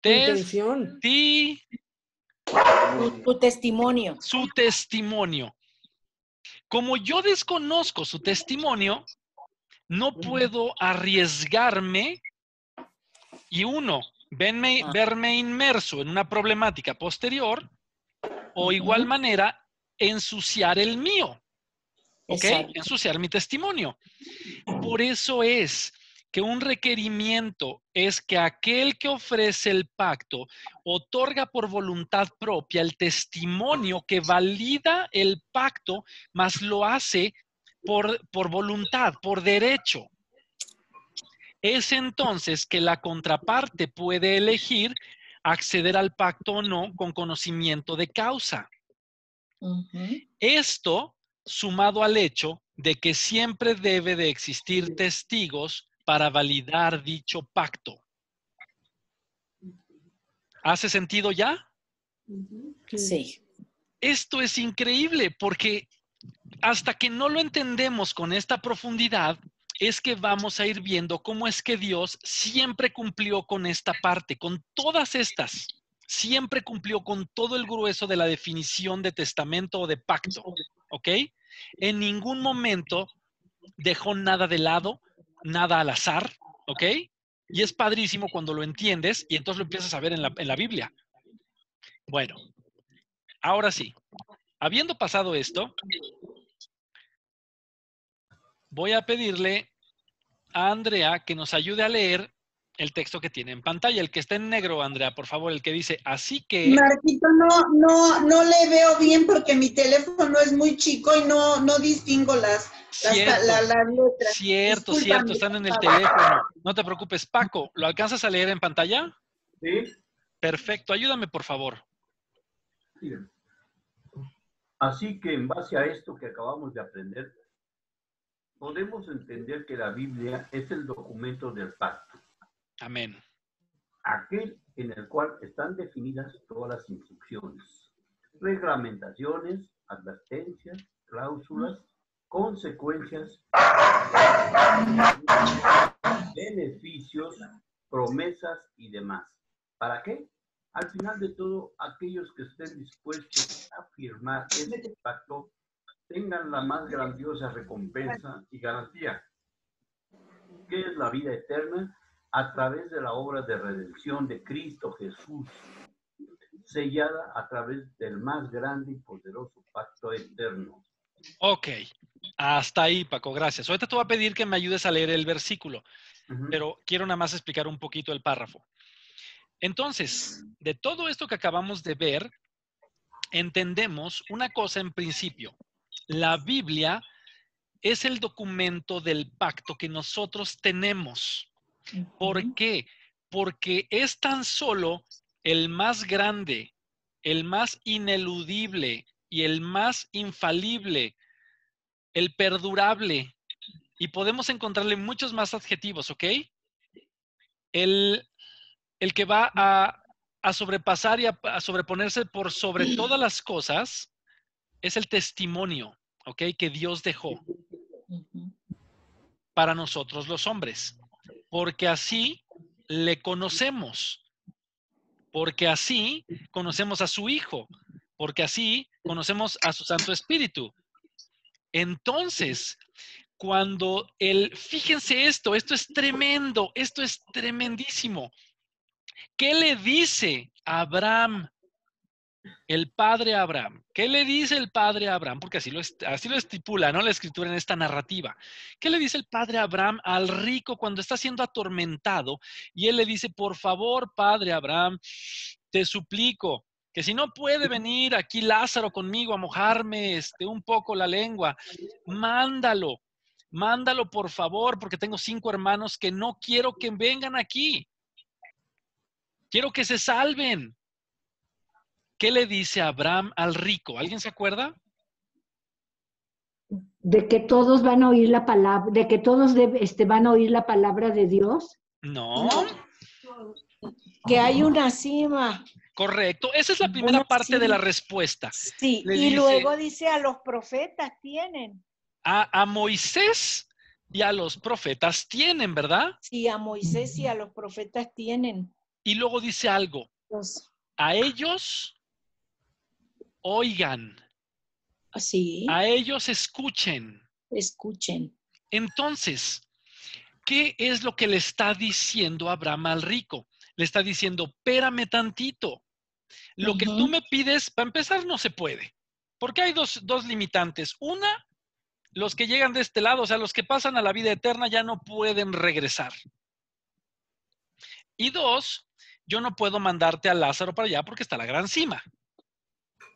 intención. Testi su, su testimonio. Su testimonio. Como yo desconozco su testimonio, no puedo arriesgarme y uno, verme, verme inmerso en una problemática posterior o igual manera ensuciar el mío, ¿ok? Exacto. Ensuciar mi testimonio. Por eso es que un requerimiento es que aquel que ofrece el pacto otorga por voluntad propia el testimonio que valida el pacto, mas lo hace por, por voluntad, por derecho. Es entonces que la contraparte puede elegir acceder al pacto o no con conocimiento de causa. Uh-huh. Esto sumado al hecho de que siempre debe de existir testigos para validar dicho pacto. ¿Hace sentido ya? Uh-huh. Sí. Esto es increíble porque hasta que no lo entendemos con esta profundidad es que vamos a ir viendo cómo es que Dios siempre cumplió con esta parte, con todas estas. Siempre cumplió con todo el grueso de la definición de testamento o de pacto, ¿ok? En ningún momento dejó nada de lado, nada al azar, ¿ok? Y es padrísimo cuando lo entiendes y entonces lo empiezas a ver en la, en la Biblia. Bueno, ahora sí, habiendo pasado esto, voy a pedirle a Andrea que nos ayude a leer el texto que tiene en pantalla, el que está en negro, Andrea, por favor, el que dice, así que... Marquito, no, no, no le veo bien porque mi teléfono es muy chico y no, no distingo las, cierto, las, la, las letras. Cierto, cierto, están en el teléfono. No te preocupes, Paco, ¿lo alcanzas a leer en pantalla? Sí. Perfecto, ayúdame, por favor. Sí. Así que en base a esto que acabamos de aprender, podemos entender que la Biblia es el documento del pacto. Amén. Aquel en el cual están definidas todas las instrucciones, reglamentaciones, advertencias, cláusulas, consecuencias, beneficios, promesas y demás. ¿Para qué? Al final de todo, aquellos que estén dispuestos a firmar este pacto tengan la más grandiosa recompensa y garantía, que es la vida eterna, a través de la obra de redención de Cristo Jesús, sellada a través del más grande y poderoso pacto eterno. Ok, Hasta ahí, Paco, gracias. Ahorita te voy a pedir que me ayudes a leer el versículo, uh-huh. pero quiero nada más explicar un poquito el párrafo. Entonces, de todo esto que acabamos de ver, entendemos una cosa en principio. La Biblia es el documento del pacto que nosotros tenemos. Uh-huh. ¿Por qué? Porque es tan solo el más grande, el más ineludible y el más infalible, el perdurable, y podemos encontrarle muchos más adjetivos, ¿ok? El, el que va a, a sobrepasar y a, a sobreponerse por sobre todas las cosas es el testimonio, ¿ok? Que Dios dejó para nosotros los hombres, porque así le conocemos, porque así conocemos a su Hijo, porque así conocemos a su Santo Espíritu. Entonces, cuando el, fíjense esto, esto es tremendo, esto es tremendísimo. ¿Qué le dice Abraham, el padre Abraham? ¿Qué le dice el padre Abraham? Porque así lo, así lo estipula, ¿no? La escritura en esta narrativa. ¿Qué le dice el padre Abraham al rico cuando está siendo atormentado? Y él le dice, por favor, padre Abraham, te suplico que si no puede venir aquí Lázaro conmigo a mojarme este, un poco la lengua, mándalo, mándalo por favor, porque tengo cinco hermanos que no quiero que vengan aquí. Quiero que se salven. ¿Qué le dice Abraham al rico? ¿Alguien se acuerda? De que todos van a oír la palabra, de que todos de, este, van a oír la palabra de Dios. No. ¿No? Que hay una cima. Correcto. Esa es la primera bueno, parte sí. de la respuesta. Sí, Le y dice, luego dice a los profetas tienen. A, a Moisés y a los profetas tienen, ¿verdad? Sí, a Moisés y a los profetas tienen. Y luego dice algo. Los... A ellos oigan. Sí. A ellos escuchen. Escuchen. Entonces, ¿qué es lo que le está diciendo Abraham al rico? Le está diciendo, espérame tantito. Lo uh-huh. que tú me pides, para empezar, no se puede. Porque hay dos, dos limitantes. Una, los que llegan de este lado, o sea, los que pasan a la vida eterna ya no pueden regresar. Y dos, yo no puedo mandarte a Lázaro para allá porque está la gran cima.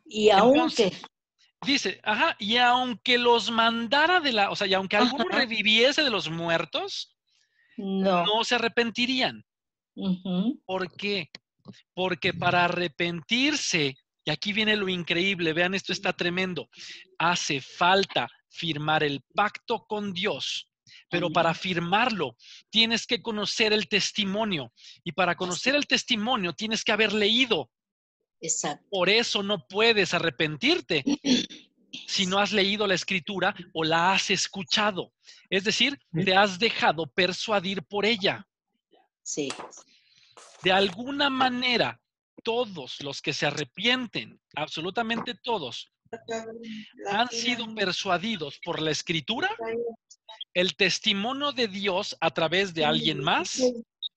Y aunque... Entonces, dice, ajá, y aunque los mandara de la... O sea, y aunque alguno uh-huh. reviviese de los muertos... No. no se arrepentirían. Uh-huh. ¿Por qué? Porque para arrepentirse, y aquí viene lo increíble, vean, esto está tremendo, hace falta firmar el pacto con Dios, pero uh-huh. para firmarlo tienes que conocer el testimonio, y para conocer el testimonio tienes que haber leído. Exacto. Por eso no puedes arrepentirte si no has leído la escritura o la has escuchado. Es decir, te has dejado persuadir por ella. Sí. De alguna manera, todos los que se arrepienten, absolutamente todos, han sido persuadidos por la escritura, el testimonio de Dios a través de alguien más,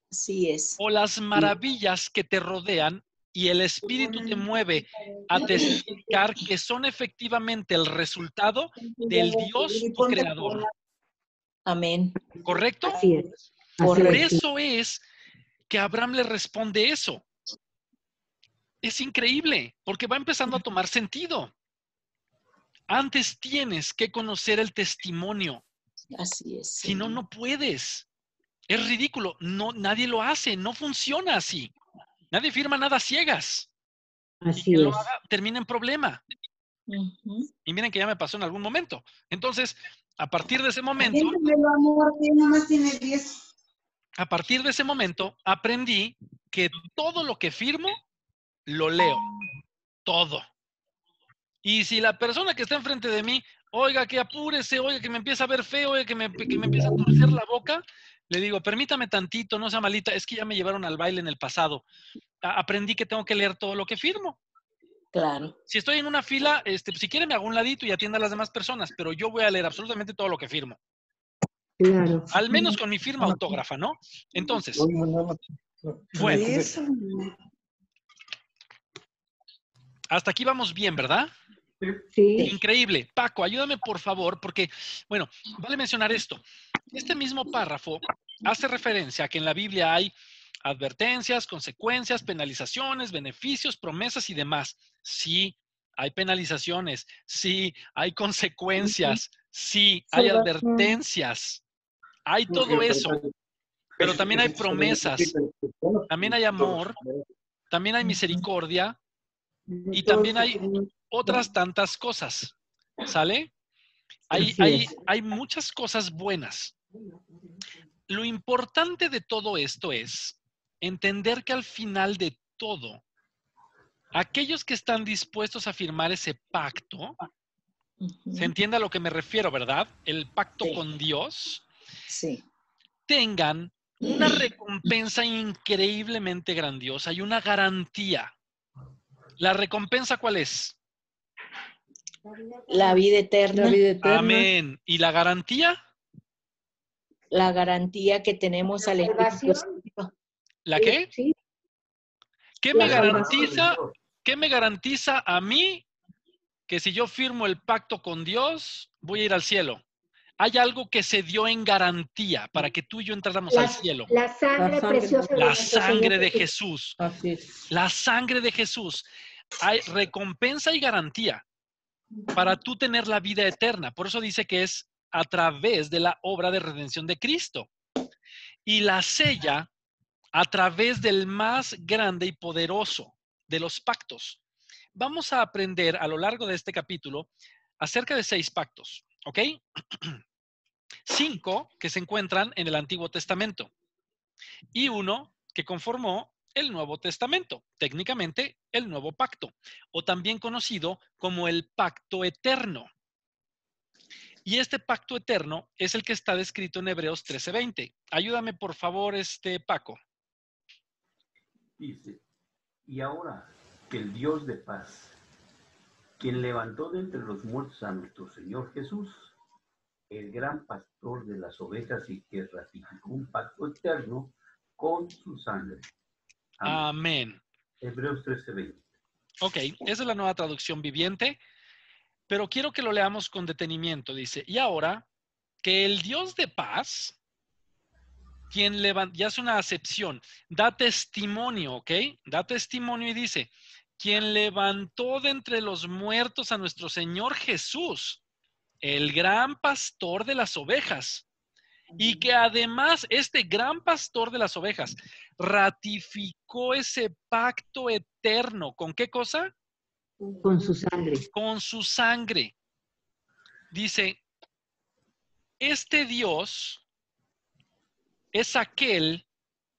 sí es. O las maravillas que te rodean y el Espíritu te mueve a testificar que son efectivamente el resultado del Dios tu Creador. Amén. ¿Correcto? Así es. Por eso es que Abraham le responde eso. Es increíble, porque va empezando a tomar sentido. Antes tienes que conocer el testimonio. Así es. Sí. Si no, no puedes. Es ridículo. No, nadie lo hace. No funciona así. Nadie firma nada ciegas. Así y que es. Lo haga, termina en problema. Uh-huh. Y miren que ya me pasó en algún momento. Entonces, a partir de ese momento... Déjamelo, amor, que nomás tiene diez. A partir de ese momento aprendí que todo lo que firmo, lo leo. Todo. Y si la persona que está enfrente de mí, oiga que apúrese, oiga que me empieza a ver feo, oiga que me, que me empieza a torcer la boca, le digo, permítame tantito, no sea malita, es que ya me llevaron al baile en el pasado. A- aprendí que tengo que leer todo lo que firmo. Claro. Si estoy en una fila, este, si quiere me hago un ladito y atienda a las demás personas, pero yo voy a leer absolutamente todo lo que firmo. Claro. Al menos con mi firma autógrafa, ¿no? Entonces, bueno. Hasta aquí vamos bien, ¿verdad? Sí. Increíble. Paco, ayúdame por favor, porque, bueno, vale mencionar esto. Este mismo párrafo hace referencia a que en la Biblia hay advertencias, consecuencias, penalizaciones, beneficios, promesas y demás. Sí, hay penalizaciones. Sí, hay consecuencias. Sí, hay advertencias. Hay todo eso. Pero también hay promesas. También hay amor. También hay misericordia. Y también hay otras tantas cosas. ¿Sale? Hay, hay, hay muchas cosas buenas. Lo importante de todo esto es entender que al final de todo, aquellos que están dispuestos a firmar ese pacto, uh-huh. se entiende a lo que me refiero, ¿verdad? El pacto sí. con Dios, sí. tengan una recompensa increíblemente grandiosa y una garantía. ¿La recompensa cuál es? La vida eterna. La vida eterna. Amén. ¿Y la garantía? La garantía que tenemos al Espíritu Santo. ¿La qué? Sí. ¿Qué me garantiza? ¿Qué me garantiza a mí que si yo firmo el pacto con Dios, voy a ir al cielo? Hay algo que se dio en garantía para que tú y yo entráramos la, al cielo. La sangre, la sangre preciosa. La sangre de Jesús. Así es. La sangre de Jesús. Hay recompensa y garantía para tú tener la vida eterna. Por eso dice que es a través de la obra de redención de Cristo. Y la sella a través del más grande y poderoso de los pactos. Vamos a aprender a lo largo de este capítulo acerca de seis pactos. ¿Ok? Cinco que se encuentran en el Antiguo Testamento y uno que conformó el Nuevo Testamento, técnicamente el Nuevo Pacto, o también conocido como el Pacto Eterno. Y este Pacto Eterno es el que está descrito en Hebreos trece veinte. Ayúdame por favor, este Paco. Dice, y ahora que el Dios de paz, quien levantó de entre los muertos a nuestro Señor Jesús, el gran pastor de las ovejas, y que ratificó un pacto eterno con su sangre. Amén. Amén. Hebreos trece veinte. Ok, esa es la nueva traducción viviente, pero quiero que lo leamos con detenimiento. Dice, y ahora que el Dios de paz, quien levantó, ya es una acepción, da testimonio, ok, da testimonio y dice, quien levantó de entre los muertos a nuestro Señor Jesús, el gran pastor de las ovejas, y que además este gran pastor de las ovejas ratificó ese pacto eterno. ¿Con qué cosa? Con su sangre. Con su sangre. Dice, este Dios es aquel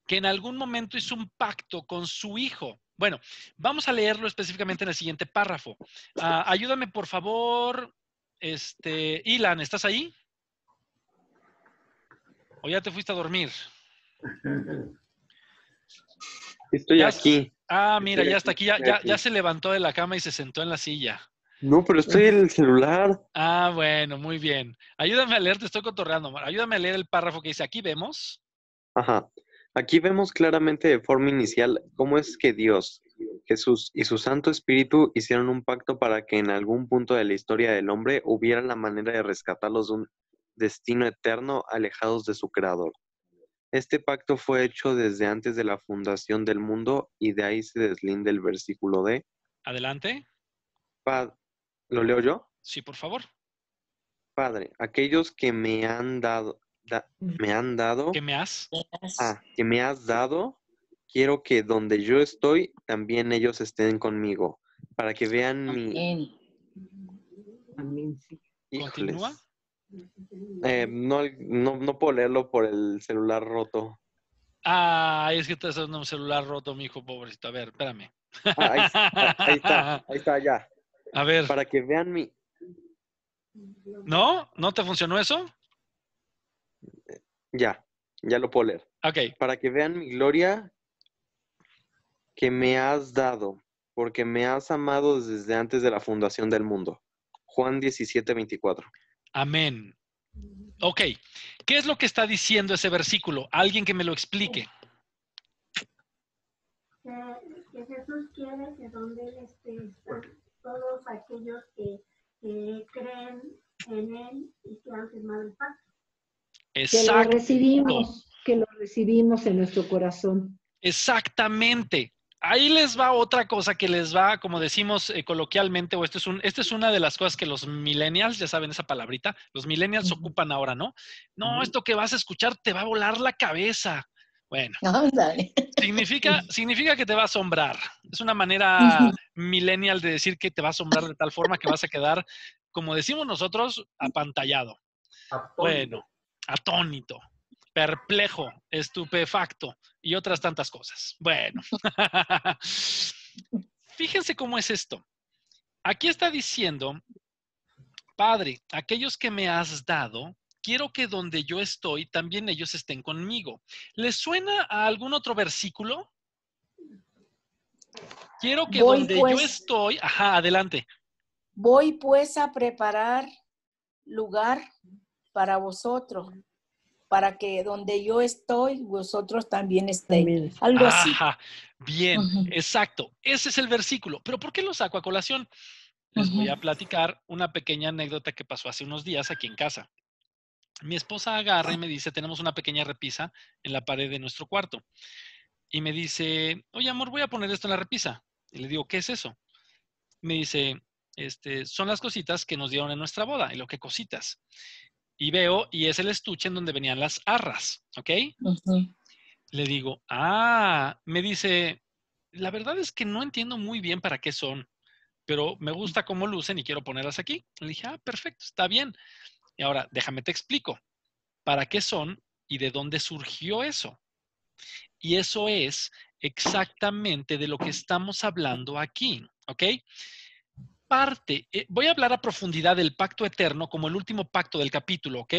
que en algún momento hizo un pacto con su hijo. Bueno, vamos a leerlo específicamente en el siguiente párrafo. Uh, ayúdame, por favor, este, Ilan, ¿estás ahí? ¿O ya te fuiste a dormir? Estoy ya, aquí. Ah, mira, estoy ya está aquí. Ya, ya, ya se levantó de la cama y se sentó en la silla. No, pero estoy en el celular. Ah, bueno, muy bien. Ayúdame a leer, te estoy cotorreando. Ayúdame a leer el párrafo que dice, aquí vemos. Ajá. Aquí vemos claramente de forma inicial cómo es que Dios, Jesús y su Santo Espíritu hicieron un pacto para que en algún punto de la historia del hombre hubiera la manera de rescatarlos de un destino eterno alejados de su Creador. Este pacto fue hecho desde antes de la fundación del mundo y de ahí se deslinda el versículo de... Adelante. ¿Lo leo yo? Sí, por favor. Padre, aquellos que me han dado... Da, me han dado que me has ah, que me has dado quiero que donde yo estoy también ellos estén conmigo para que vean Amén. mi Híjoles. ¿Continúa? Eh, no, no, no puedo leerlo por el celular roto. Ah, es que estás usando un celular roto, mijo, pobrecito. A ver, espérame. Ah, ahí, está, ahí está, ahí está ya. A ver. Para que vean mi... ¿No? ¿No te funcionó eso? Ya, ya lo puedo leer. Okay. Para que vean mi gloria que me has dado, porque me has amado desde antes de la fundación del mundo. Juan diecisiete veinticuatro. Amén. Ok. ¿Qué es lo que está diciendo ese versículo? Alguien que me lo explique. Que, que Jesús quiere que donde él esté, todos aquellos que, que creen en Él y que han firmado el pacto. Exacto. Que lo recibimos, que lo recibimos en nuestro corazón. Exactamente. Ahí les va otra cosa que les va, como decimos eh, coloquialmente, o esto es un, esta es una de las cosas que los millennials, ya saben esa palabrita, los millennials uh-huh. ocupan ahora, ¿no? No, uh-huh. esto que vas a escuchar te va a volar la cabeza. Bueno, no, significa, significa que te va a asombrar. Es una manera uh-huh. millennial de decir que te va a asombrar de tal forma que vas a quedar, como decimos nosotros, apantallado. Atónito. Bueno, atónito, perplejo, estupefacto y otras tantas cosas. Bueno, fíjense cómo es esto. Aquí está diciendo, Padre, aquellos que me has dado, quiero que donde yo estoy, también ellos estén conmigo. ¿Les suena a algún otro versículo? Quiero que voy donde pues, yo estoy... Ajá, adelante. Voy pues a preparar lugar para vosotros, para que donde yo estoy, vosotros también estéis. Algo así. Ajá, bien, uh-huh. exacto. Ese es el versículo. ¿Pero por qué lo saco a colación? Les uh-huh. voy a platicar una pequeña anécdota que pasó hace unos días aquí en casa. Mi esposa agarra y me dice, tenemos una pequeña repisa en la pared de nuestro cuarto. Y me dice, oye amor, voy a poner esto en la repisa. Y le digo, ¿qué es eso? Me dice, este, son las cositas que nos dieron en nuestra boda. Y lo que cositas. Y veo, y es el estuche en donde venían las arras, ¿ok? Uh-huh. Le digo, ah, me dice, la verdad es que no entiendo muy bien para qué son, pero me gusta cómo lucen y quiero ponerlas aquí. Le dije, ah, perfecto, está bien. Y ahora, déjame te explico para qué son y de dónde surgió eso. Y eso es exactamente de lo que estamos hablando aquí, ¿ok? Parte, eh, voy a hablar a profundidad del pacto eterno como el último pacto del capítulo, ¿ok?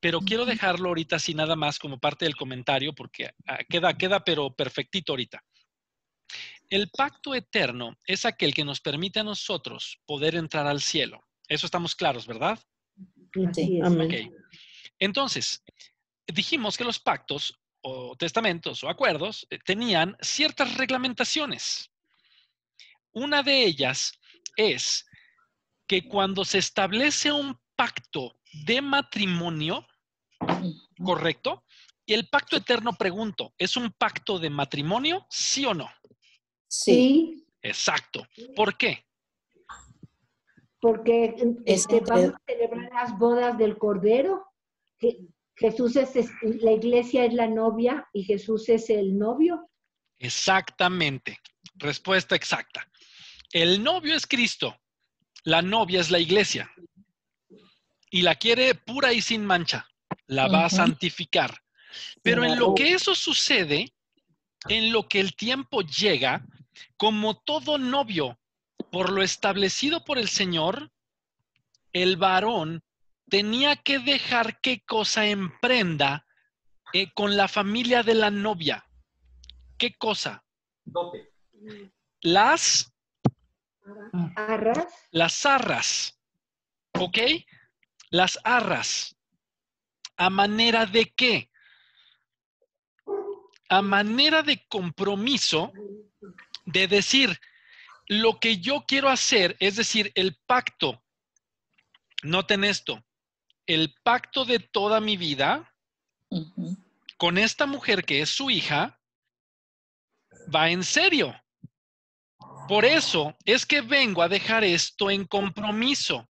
Pero quiero dejarlo ahorita así nada más como parte del comentario porque ah, queda, queda pero perfectito ahorita. El pacto eterno es aquel que nos permite a nosotros poder entrar al cielo. Eso estamos claros, ¿verdad? Sí. Okay. Entonces, dijimos que los pactos o testamentos o acuerdos tenían ciertas reglamentaciones. Una de ellas es que cuando se establece un pacto de matrimonio, ¿correcto? Y el pacto eterno, pregunto, ¿es un pacto de matrimonio, sí o no? Sí. Exacto. ¿Por qué? Porque este, vamos a celebrar las bodas del Cordero. Jesús es, es, la iglesia es la novia y Jesús es el novio. Exactamente. Respuesta exacta. El novio es Cristo. La novia es la iglesia. Y la quiere pura y sin mancha. La va uh-huh. a santificar. Pero en lo que eso sucede, en lo que el tiempo llega, como todo novio, por lo establecido por el Señor, el varón tenía que dejar qué cosa emprenda eh, con la familia de la novia. ¿Qué cosa? Dote. Las arras. Las arras. ¿Ok? Las arras. ¿A manera de qué? A manera de compromiso de decir... Lo que yo quiero hacer, es decir, el pacto, noten esto, el pacto de toda mi vida uh-huh. con esta mujer que es su hija, va en serio. Por eso es que vengo a dejar esto en compromiso.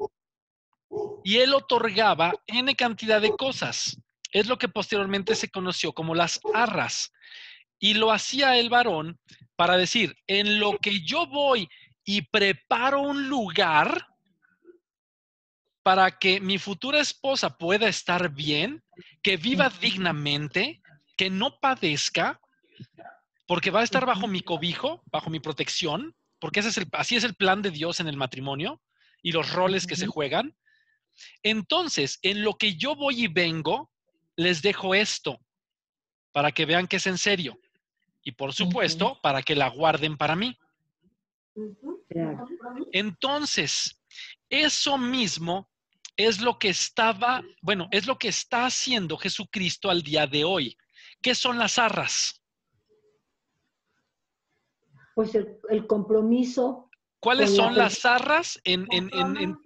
Y él otorgaba N cantidad de cosas. Es lo que posteriormente se conoció como las arras. Y lo hacía el varón para decir, en lo que yo voy y preparo un lugar para que mi futura esposa pueda estar bien, que viva dignamente, que no padezca, porque va a estar bajo mi cobijo, bajo mi protección, porque ese es el, así es el plan de Dios en el matrimonio y los roles que se juegan. Entonces, en lo que yo voy y vengo, les dejo esto para que vean que es en serio. Y por supuesto, uh-huh. para que la guarden para mí. Uh-huh. Entonces, eso mismo es lo que estaba, bueno, es lo que está haciendo Jesucristo al día de hoy. ¿Qué son las arras? Pues el, el compromiso. ¿Cuáles son las zarras en, en, en, en, en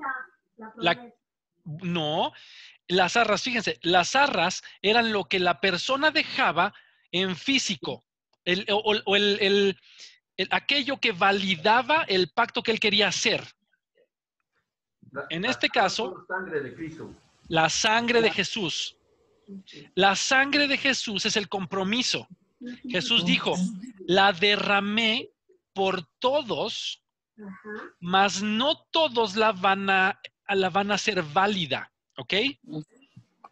la, no, las zarras, fíjense, las zarras eran lo que la persona dejaba en físico, el, o, o el, el, el, aquello que validaba el pacto que él quería hacer. En este caso, la sangre de Cristo. La sangre de Jesús. La sangre de Jesús es el compromiso. Jesús dijo, la derramé por todos, mas no todos la van a, la van a hacer válida, ¿ok?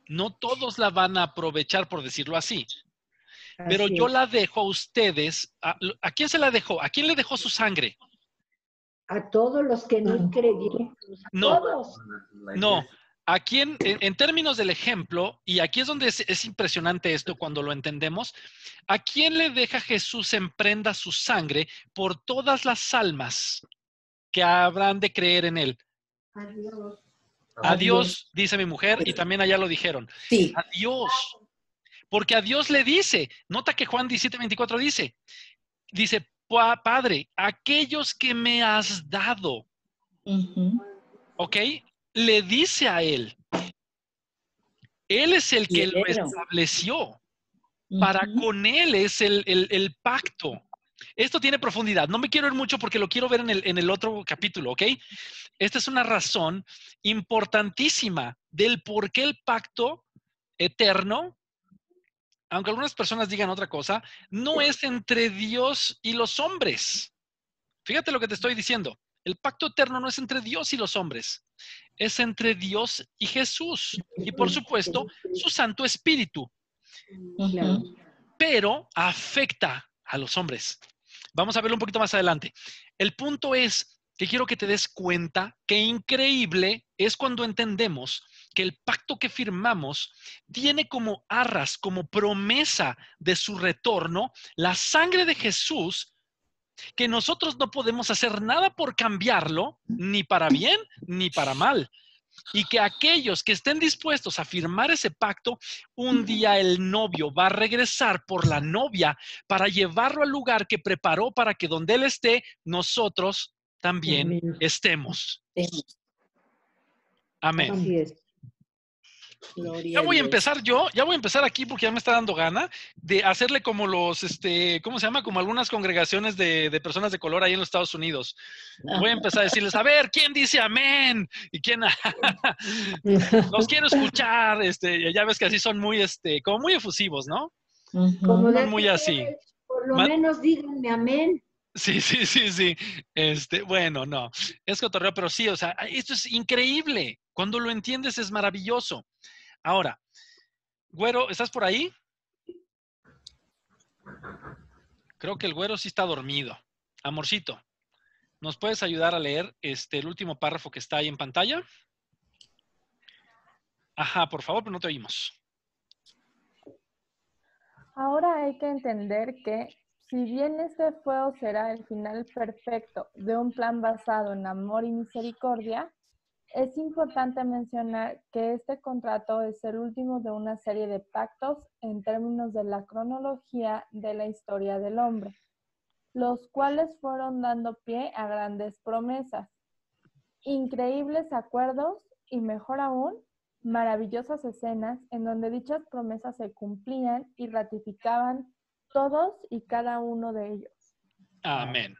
No todos la van a aprovechar, por decirlo así. Pero yo la dejo a ustedes. ¿A, a quién se la dejó? ¿A quién le dejó su sangre? A todos los que no creyeron. No, todos. No. Aquí en, en términos del ejemplo, y aquí es donde es, es impresionante esto cuando lo entendemos, ¿a quién le deja Jesús en prenda su sangre por todas las almas que habrán de creer en él? A Dios. A Dios, dice mi mujer, y también allá lo dijeron. Sí. A Dios. Porque a Dios le dice, nota que Juan diecisiete veinticuatro dice, dice, Padre, aquellos que me has dado. Uh-huh. ¿Ok? Le dice a él, él es el que lo estableció, para con él es el, el, el pacto. Esto tiene profundidad, no me quiero ir mucho porque lo quiero ver en el, en el otro capítulo, ¿ok? Esta es una razón importantísima del por qué el pacto eterno, aunque algunas personas digan otra cosa, no es entre Dios y los hombres. Fíjate lo que te estoy diciendo. El pacto eterno no es entre Dios y los hombres, es entre Dios y Jesús. Y por supuesto, su Santo Espíritu. Uh-huh. Pero afecta a los hombres. Vamos a verlo un poquito más adelante. El punto es que quiero que te des cuenta que increíble es cuando entendemos que el pacto que firmamos tiene como arras, como promesa de su retorno, la sangre de Jesús, que nosotros no podemos hacer nada por cambiarlo, ni para bien, ni para mal. Y que aquellos que estén dispuestos a firmar ese pacto, un día el novio va a regresar por la novia para llevarlo al lugar que preparó para que donde él esté, nosotros también estemos. Amén. Así es. Gloria. Ya voy a empezar yo, ya voy a empezar aquí porque ya me está dando gana de hacerle como los, este, ¿cómo se llama? Como algunas congregaciones de, de personas de color ahí en los Estados Unidos. Voy a empezar a decirles, a ver, ¿quién dice amén? ¿Y quién? Los quiero escuchar. Este, ya ves que así son muy, este, como muy efusivos, ¿no? Como muy, muy así. Por lo Ma menos díganme amén. Sí, sí, sí, sí. Este, bueno, no. Es cotorreo, pero sí, o sea, esto es increíble. Cuando lo entiendes es maravilloso. Ahora, güero, ¿estás por ahí? Creo que el güero sí está dormido. Amorcito, ¿nos puedes ayudar a leer este, el último párrafo que está ahí en pantalla? Ajá, por favor, pero no te oímos. Ahora hay que entender que si bien este fuego será el final perfecto de un plan basado en amor y misericordia, es importante mencionar que este contrato es el último de una serie de pactos en términos de la cronología de la historia del hombre, los cuales fueron dando pie a grandes promesas, increíbles acuerdos y, mejor aún, maravillosas escenas en donde dichas promesas se cumplían y ratificaban todos y cada uno de ellos. Amén.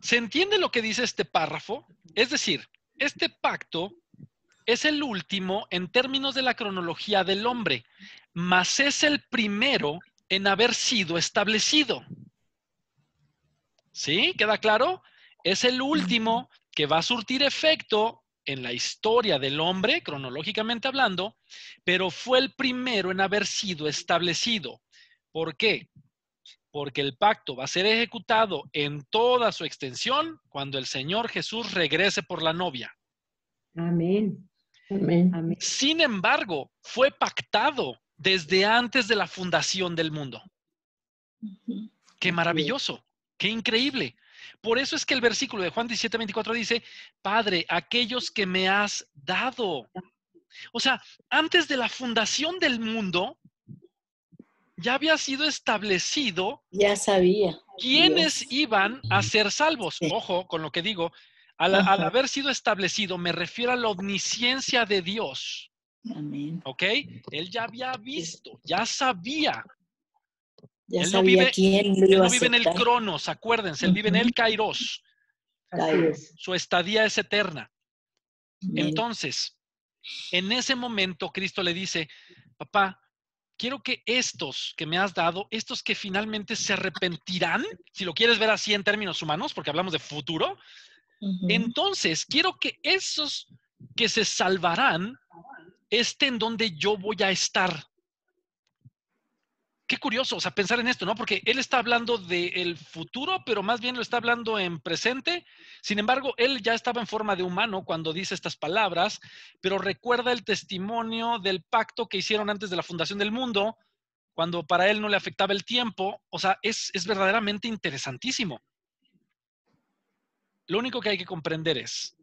¿Se entiende lo que dice este párrafo? Es decir, este pacto es el último en términos de la cronología del hombre, mas es el primero en haber sido establecido. ¿Sí? ¿Queda claro? Es el último que va a surtir efecto en la historia del hombre, cronológicamente hablando, pero fue el primero en haber sido establecido. ¿Por qué? Porque el pacto va a ser ejecutado en toda su extensión cuando el Señor Jesús regrese por la novia. Amén. Amén. Amén. Sin embargo, fue pactado desde antes de la fundación del mundo. Uh-huh. ¡Qué maravilloso! ¡Qué increíble! Por eso es que el versículo de Juan diecisiete veinticuatro dice, Padre, aquellos que me has dado. O sea, antes de la fundación del mundo, ya había sido establecido. Ya sabía. Quiénes Dios. Iban a ser salvos. Sí. Ojo con lo que digo. Al, al haber sido establecido, me refiero a la omnisciencia de Dios. Amén. ¿Ok? Él ya había visto, ya sabía. Ya él sabía no vive, quién lo él no vive en el Cronos, acuérdense. Él vive en el Kairos. Kairos. Su estadía es eterna. Amén. Entonces, en ese momento, Cristo le dice, papá, quiero que estos que me has dado, estos que finalmente se arrepentirán, si lo quieres ver así en términos humanos, porque hablamos de futuro, uh-huh. Entonces quiero que esos que se salvarán estén donde yo voy a estar. Qué curioso, o sea, pensar en esto, ¿no? Porque él está hablando del futuro, pero más bien lo está hablando en presente. Sin embargo, él ya estaba en forma de humano cuando dice estas palabras, pero recuerda el testimonio del pacto que hicieron antes de la fundación del mundo, cuando para él no le afectaba el tiempo. O sea, es, es verdaderamente interesantísimo. Lo único que hay que comprender es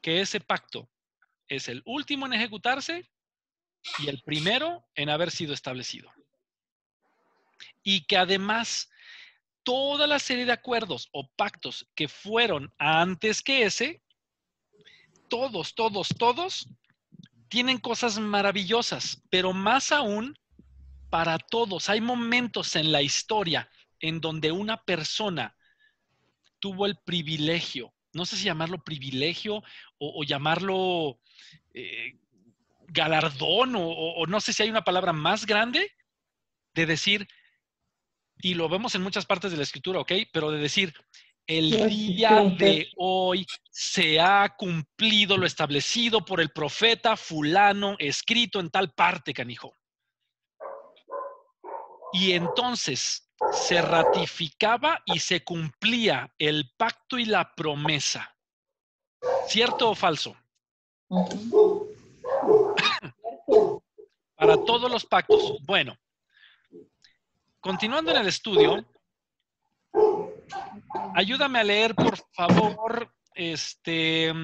que ese pacto es el último en ejecutarse y el primero en haber sido establecido. Y que además toda la serie de acuerdos o pactos que fueron antes que ese, todos, todos, todos, tienen cosas maravillosas, pero más aún para todos. Hay momentos en la historia en donde una persona tuvo el privilegio, no sé si llamarlo privilegio o, o llamarlo eh, galardón o, o no sé si hay una palabra más grande de decir, y lo vemos en muchas partes de la escritura, ¿ok? Pero de decir, el día de hoy se ha cumplido lo establecido por el profeta fulano escrito en tal parte, canijo. Y entonces se ratificaba y se cumplía el pacto y la promesa. ¿Cierto o falso? Para todos los pactos. Bueno, continuando en el estudio, ayúdame a leer, por favor, este,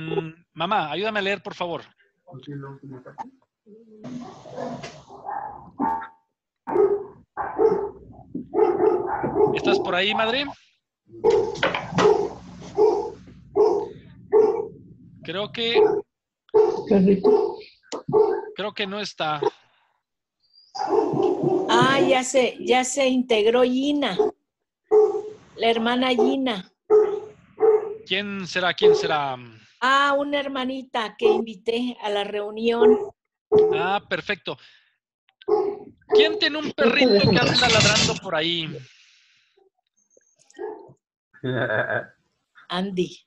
mamá, ayúdame a leer, por favor. ¿Estás por ahí, madre? Creo que... Creo que no está. Ah, ya se, ya se integró Gina. La hermana Gina. ¿Quién será? ¿Quién será? Ah, una hermanita que invité a la reunión. Ah, perfecto. ¿Quién tiene un perrito que anda ladrando por ahí? Andy.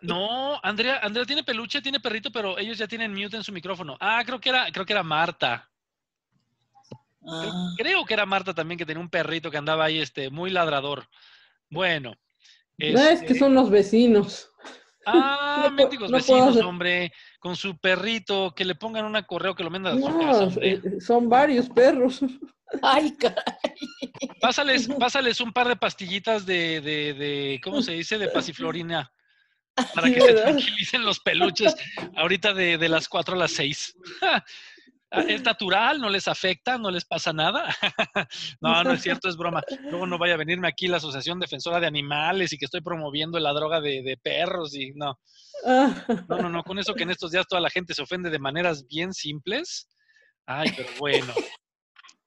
No, Andrea, Andrea tiene peluche, tiene perrito, pero ellos ya tienen mute en su micrófono. Ah, creo que era, creo que era Marta. Ah. Creo que era Marta también que tenía un perrito que andaba ahí, este, muy ladrador. Bueno. Este... No, es que son los vecinos. Ah, no, mendigos no vecinos, hacer... hombre. Con su perrito, que le pongan una correo que lo manden a su no, casa, hombre. Son varios perros. Ay, caray. Pásales, pásales un par de pastillitas de, de, de ¿cómo se dice? De pasiflorina. Para que se tranquilicen los peluches ahorita de, de las cuatro a las seis. Es natural, no les afecta, no les pasa nada. No, no es cierto, es broma. Luego no vaya a venirme aquí la Asociación Defensora de Animales y que estoy promoviendo la droga de, de perros y no. No, no, no, con eso que en estos días toda la gente se ofende de maneras bien simples. Ay, pero bueno.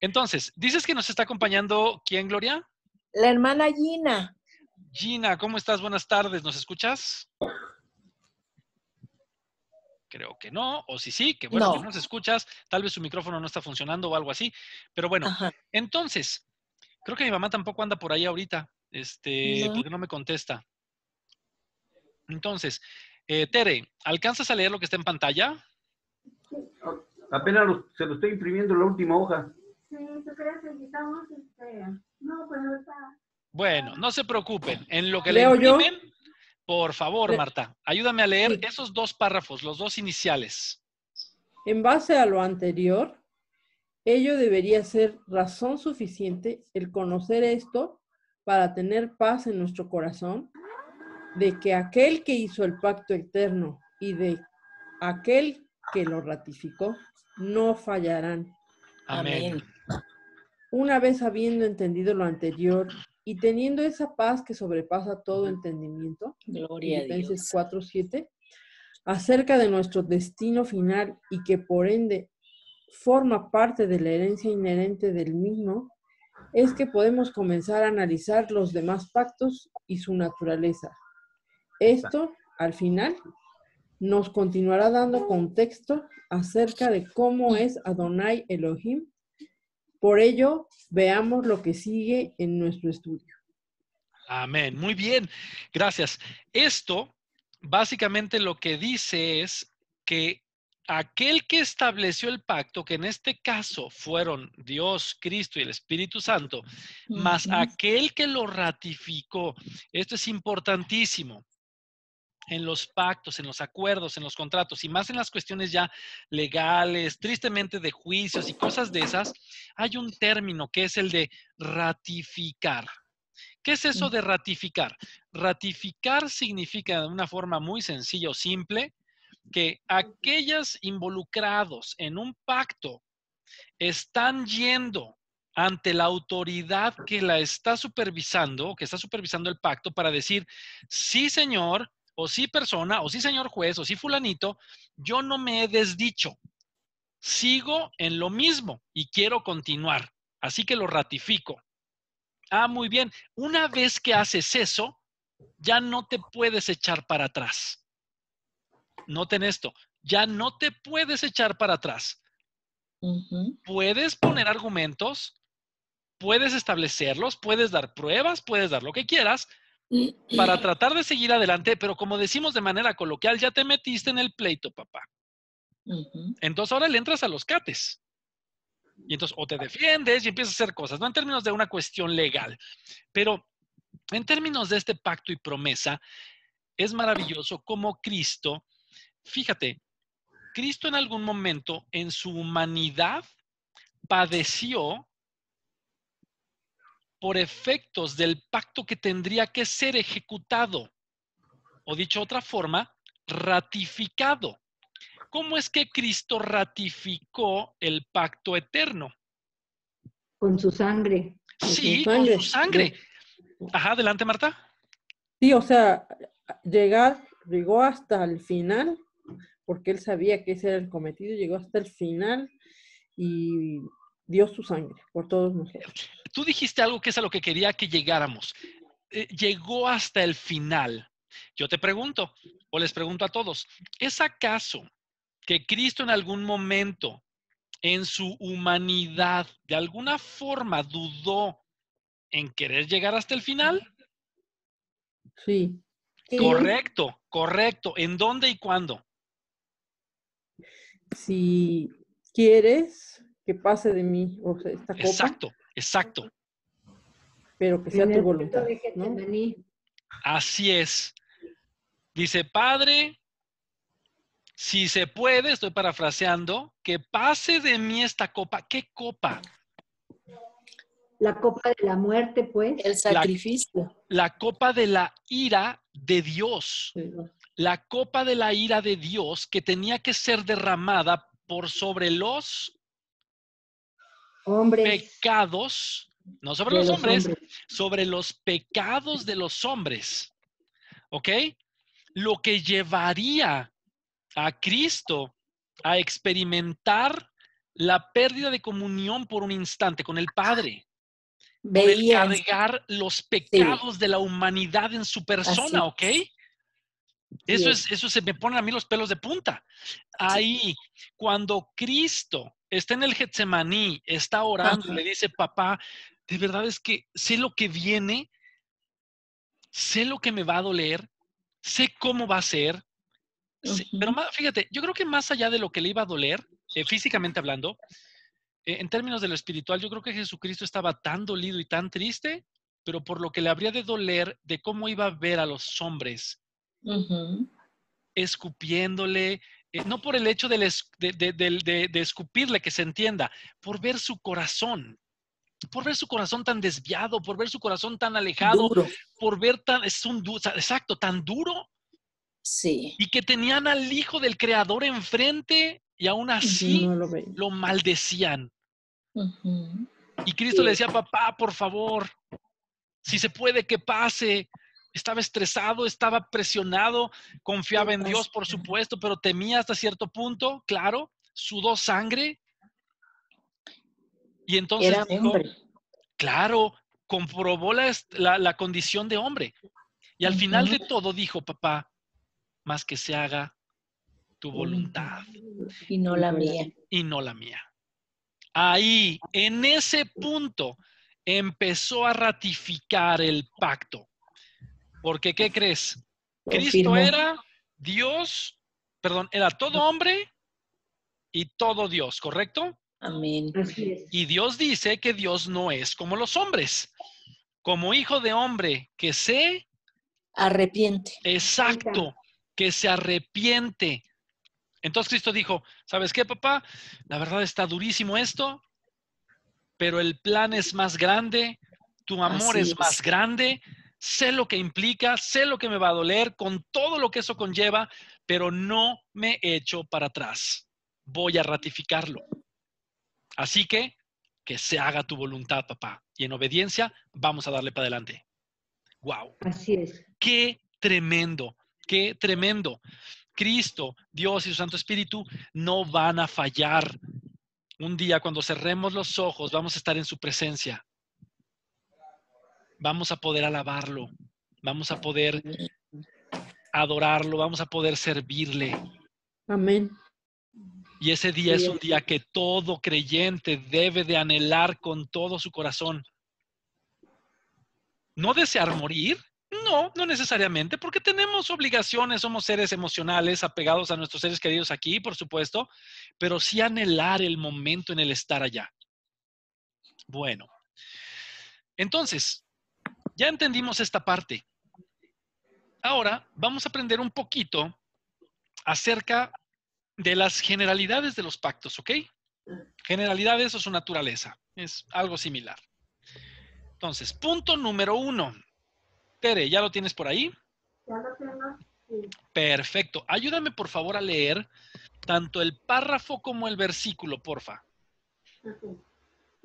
Entonces, ¿dices que nos está acompañando quién, Gloria? La hermana Gina. Gina, ¿cómo estás? Buenas tardes, ¿nos escuchas? Creo que no, o sí, sí, que bueno, no. Que nos escuchas, tal vez su micrófono no está funcionando o algo así, pero bueno, ajá. Entonces, creo que mi mamá tampoco anda por ahí ahorita, este, no. Porque no me contesta. Entonces, eh, Tere, ¿alcanzas a leer lo que está en pantalla? Apenas lo, se lo estoy imprimiendo en la última hoja. Bueno, no se preocupen. En lo que le imprimen, yo? Por favor, Marta, ayúdame a leer sí. Esos dos párrafos, los dos iniciales. En base a lo anterior, ello debería ser razón suficiente el conocer esto para tener paz en nuestro corazón de que aquel que hizo el pacto eterno y de aquel que lo ratificó no fallarán. Amén. Amén. Una vez habiendo entendido lo anterior y teniendo esa paz que sobrepasa todo entendimiento, Gloria a Dios, cuatro siete, acerca de nuestro destino final y que por ende forma parte de la herencia inherente del mismo, es que podemos comenzar a analizar los demás pactos y su naturaleza. Esto, al final, nos continuará dando contexto acerca de cómo es Adonai Elohim. Por ello, veamos lo que sigue en nuestro estudio. Amén. Muy bien. Gracias. Esto, básicamente lo que dice es que aquel que estableció el pacto, que en este caso fueron Dios, Cristo y el Espíritu Santo, uh-huh. más aquel que lo ratificó. Esto es importantísimo en los pactos, en los acuerdos, en los contratos y más en las cuestiones ya legales, tristemente de juicios y cosas de esas. Hay un término que es el de ratificar. ¿Qué es eso de ratificar? Ratificar significa de una forma muy sencilla o simple que aquellos involucrados en un pacto están yendo ante la autoridad que la está supervisando, que está supervisando el pacto para decir, sí señor, o sí persona, o sí señor juez, o sí fulanito, yo no me he desdicho, sigo en lo mismo y quiero continuar, así que lo ratifico. Ah, muy bien, una vez que haces eso, ya no te puedes echar para atrás. Noten esto, ya no te puedes echar para atrás. Uh-huh. Puedes poner argumentos, puedes establecerlos, puedes dar pruebas, puedes dar lo que quieras para tratar de seguir adelante, pero como decimos de manera coloquial, ya te metiste en el pleito, papá. Uh-huh. Entonces ahora le entras a los cates. Y entonces o te defiendes y empiezas a hacer cosas, no en términos de una cuestión legal, pero en términos de este pacto y promesa, es maravilloso como Cristo... Fíjate, Cristo en algún momento en su humanidad padeció por efectos del pacto que tendría que ser ejecutado, o dicho de otra forma, ratificado. ¿Cómo es que Cristo ratificó el pacto eterno? Con su sangre. Sí, con su sangre. Ajá, adelante Marta. Sí, o sea, llegar, llegó hasta el final, porque él sabía que ese era el cometido, llegó hasta el final y dio su sangre por todos nosotros. Tú dijiste algo que es a lo que quería que llegáramos. Eh, llegó hasta el final. Yo te pregunto, o les pregunto a todos, ¿es acaso que Cristo en algún momento, en su humanidad, de alguna forma dudó en querer llegar hasta el final? Sí. Sí. Correcto, correcto. ¿En dónde y cuándo? Si quieres que pase de mí, o sea, esta copa. Exacto, exacto. Pero que sea tu voluntad, ¿no? Así es. Dice, Padre, si se puede, estoy parafraseando, que pase de mí esta copa. ¿Qué copa? La copa de la muerte, pues. El sacrificio. La, la copa de la ira de Dios. La copa de la ira de Dios que tenía que ser derramada por sobre los hombres. Pecados. No sobre los, los hombres, hombres. Sobre los pecados de los hombres. ¿Ok? Lo que llevaría a Cristo a experimentar la pérdida de comunión por un instante con el Padre. Veías. Cargar los pecados sí. de la humanidad en su persona, ¿ok? Eso, sí. es, eso se me ponen a mí los pelos de punta. Ahí, sí. cuando Cristo está en el Getsemaní, está orando, Ajá. le dice, papá, de verdad es que sé lo que viene, sé lo que me va a doler, sé cómo va a ser. Sé, pero más, fíjate, yo creo que más allá de lo que le iba a doler, eh, físicamente hablando, en términos de lo espiritual, yo creo que Jesucristo estaba tan dolido y tan triste, pero por lo que le habría de doler de cómo iba a ver a los hombres uh-huh. escupiéndole, eh, no por el hecho de, les, de, de, de, de, de escupirle, que se entienda, por ver su corazón, por ver su corazón tan desviado, por ver su corazón tan alejado, duro. por ver tan, es un du, exacto, tan duro. Sí. Y que tenían al Hijo del Creador enfrente y aún así no lo, lo maldecían. Uh-huh. Y Cristo sí. le decía, papá, por favor, si se puede que pase. Estaba estresado, estaba presionado, confiaba en Dios, por supuesto, pero temía hasta cierto punto, claro, sudó sangre. Y entonces era dijo, hombre. Claro, comprobó la, la, la condición de hombre. Y al uh-huh. final de todo dijo, papá, más que se haga tu voluntad. Y no la mía. Y no la mía. Ahí, en ese punto, empezó a ratificar el pacto. Porque, ¿qué crees? Cristo era Dios, perdón, era todo hombre y todo Dios, ¿correcto? Amén. Así es. Y Dios dice que Dios no es como los hombres. Como hijo de hombre que se... arrepiente. Exacto, que se arrepiente. Entonces Cristo dijo, ¿sabes qué, papá? La verdad está durísimo esto, pero el plan es más grande, tu amor es más grande... Sé lo que implica, sé lo que me va a doler, con todo lo que eso conlleva, pero no me echo para atrás. Voy a ratificarlo. Así que, que se haga tu voluntad, papá. Y en obediencia, vamos a darle para adelante. ¡Wow! Así es. ¡Qué tremendo! ¡Qué tremendo! Cristo, Dios y su Santo Espíritu no van a fallar. Un día, cuando cerremos los ojos, vamos a estar en su presencia. Vamos a poder alabarlo, vamos a poder adorarlo, vamos a poder servirle. Amén. Y ese día sí. es un día que todo creyente debe de anhelar con todo su corazón. ¿No desear morir? No, no necesariamente, porque tenemos obligaciones, somos seres emocionales, apegados a nuestros seres queridos aquí, por supuesto, pero sí anhelar el momento en el estar allá. Bueno, entonces... ya entendimos esta parte. Ahora vamos a aprender un poquito acerca de las generalidades de los pactos, ¿ok? Generalidades o su naturaleza. Es algo similar. Entonces, punto número uno. Tere, ¿ya lo tienes por ahí? Ya lo tengo. Sí. Perfecto. Ayúdame, por favor, a leer tanto el párrafo como el versículo, porfa. Okay.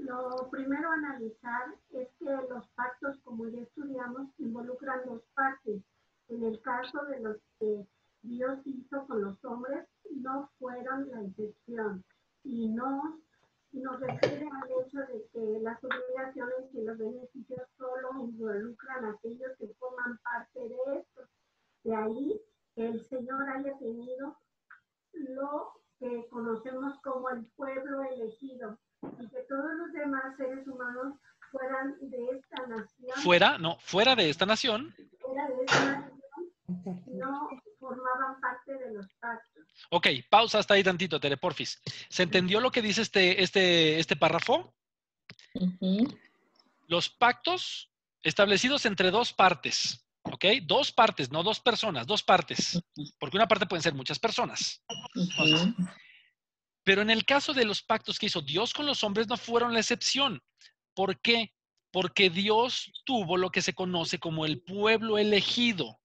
Lo primero a analizar es que los pactos, como ya estudiamos, involucran dos partes. En el caso de los que Dios hizo con los hombres, no fueron la excepción. Y nos, nos refiere al hecho de que las obligaciones y los beneficios solo involucran a aquellos que forman parte de esto. De ahí el Señor haya tenido lo que conocemos como el pueblo elegido. Y que todos los demás seres humanos fueran de esta nación. Fuera, no, fuera de esta nación. Fuera de esta nación, no formaban parte de los pactos. Ok, pausa hasta ahí tantito, Tere, porfis. ¿Se entendió lo que dice este, este, este párrafo? Uh-huh. Los pactos establecidos entre dos partes, ¿ok? Dos partes, no dos personas, dos partes. Porque una parte pueden ser muchas personas. Entonces, uh-huh. Pero en el caso de los pactos que hizo Dios con los hombres no fueron la excepción. ¿Por qué? Porque Dios tuvo lo que se conoce como el pueblo elegido.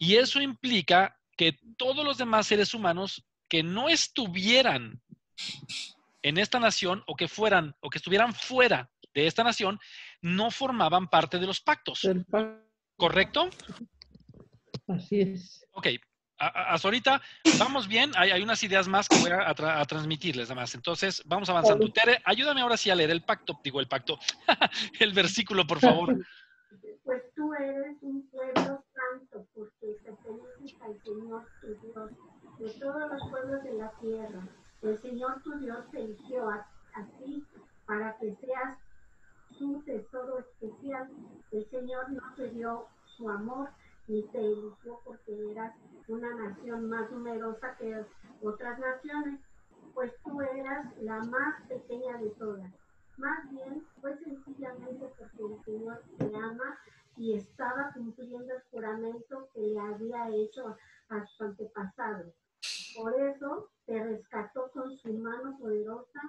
Y eso implica que todos los demás seres humanos que no estuvieran en esta nación o que fueran o que estuvieran fuera de esta nación no formaban parte de los pactos. ¿Correcto? Así es. Ok. Hasta ahorita vamos bien, hay, hay unas ideas más que voy a, tra a transmitirles nada más. Entonces vamos avanzando. Tere, ayúdame ahora sí a leer el pacto, digo el pacto, el versículo, por favor. Pues tú eres un pueblo santo porque perteneces al Señor tu Dios de todos los pueblos de la tierra. El Señor tu Dios te eligió a, a ti para que seas su tesoro especial. El Señor no te dio su amor ni te eligió porque eras una nación más numerosa que otras naciones, pues tú eras la más pequeña de todas. Más bien, fue sencillamente porque el Señor te ama y estaba cumpliendo el juramento que le había hecho a su antepasado. Por eso te rescató con su mano poderosa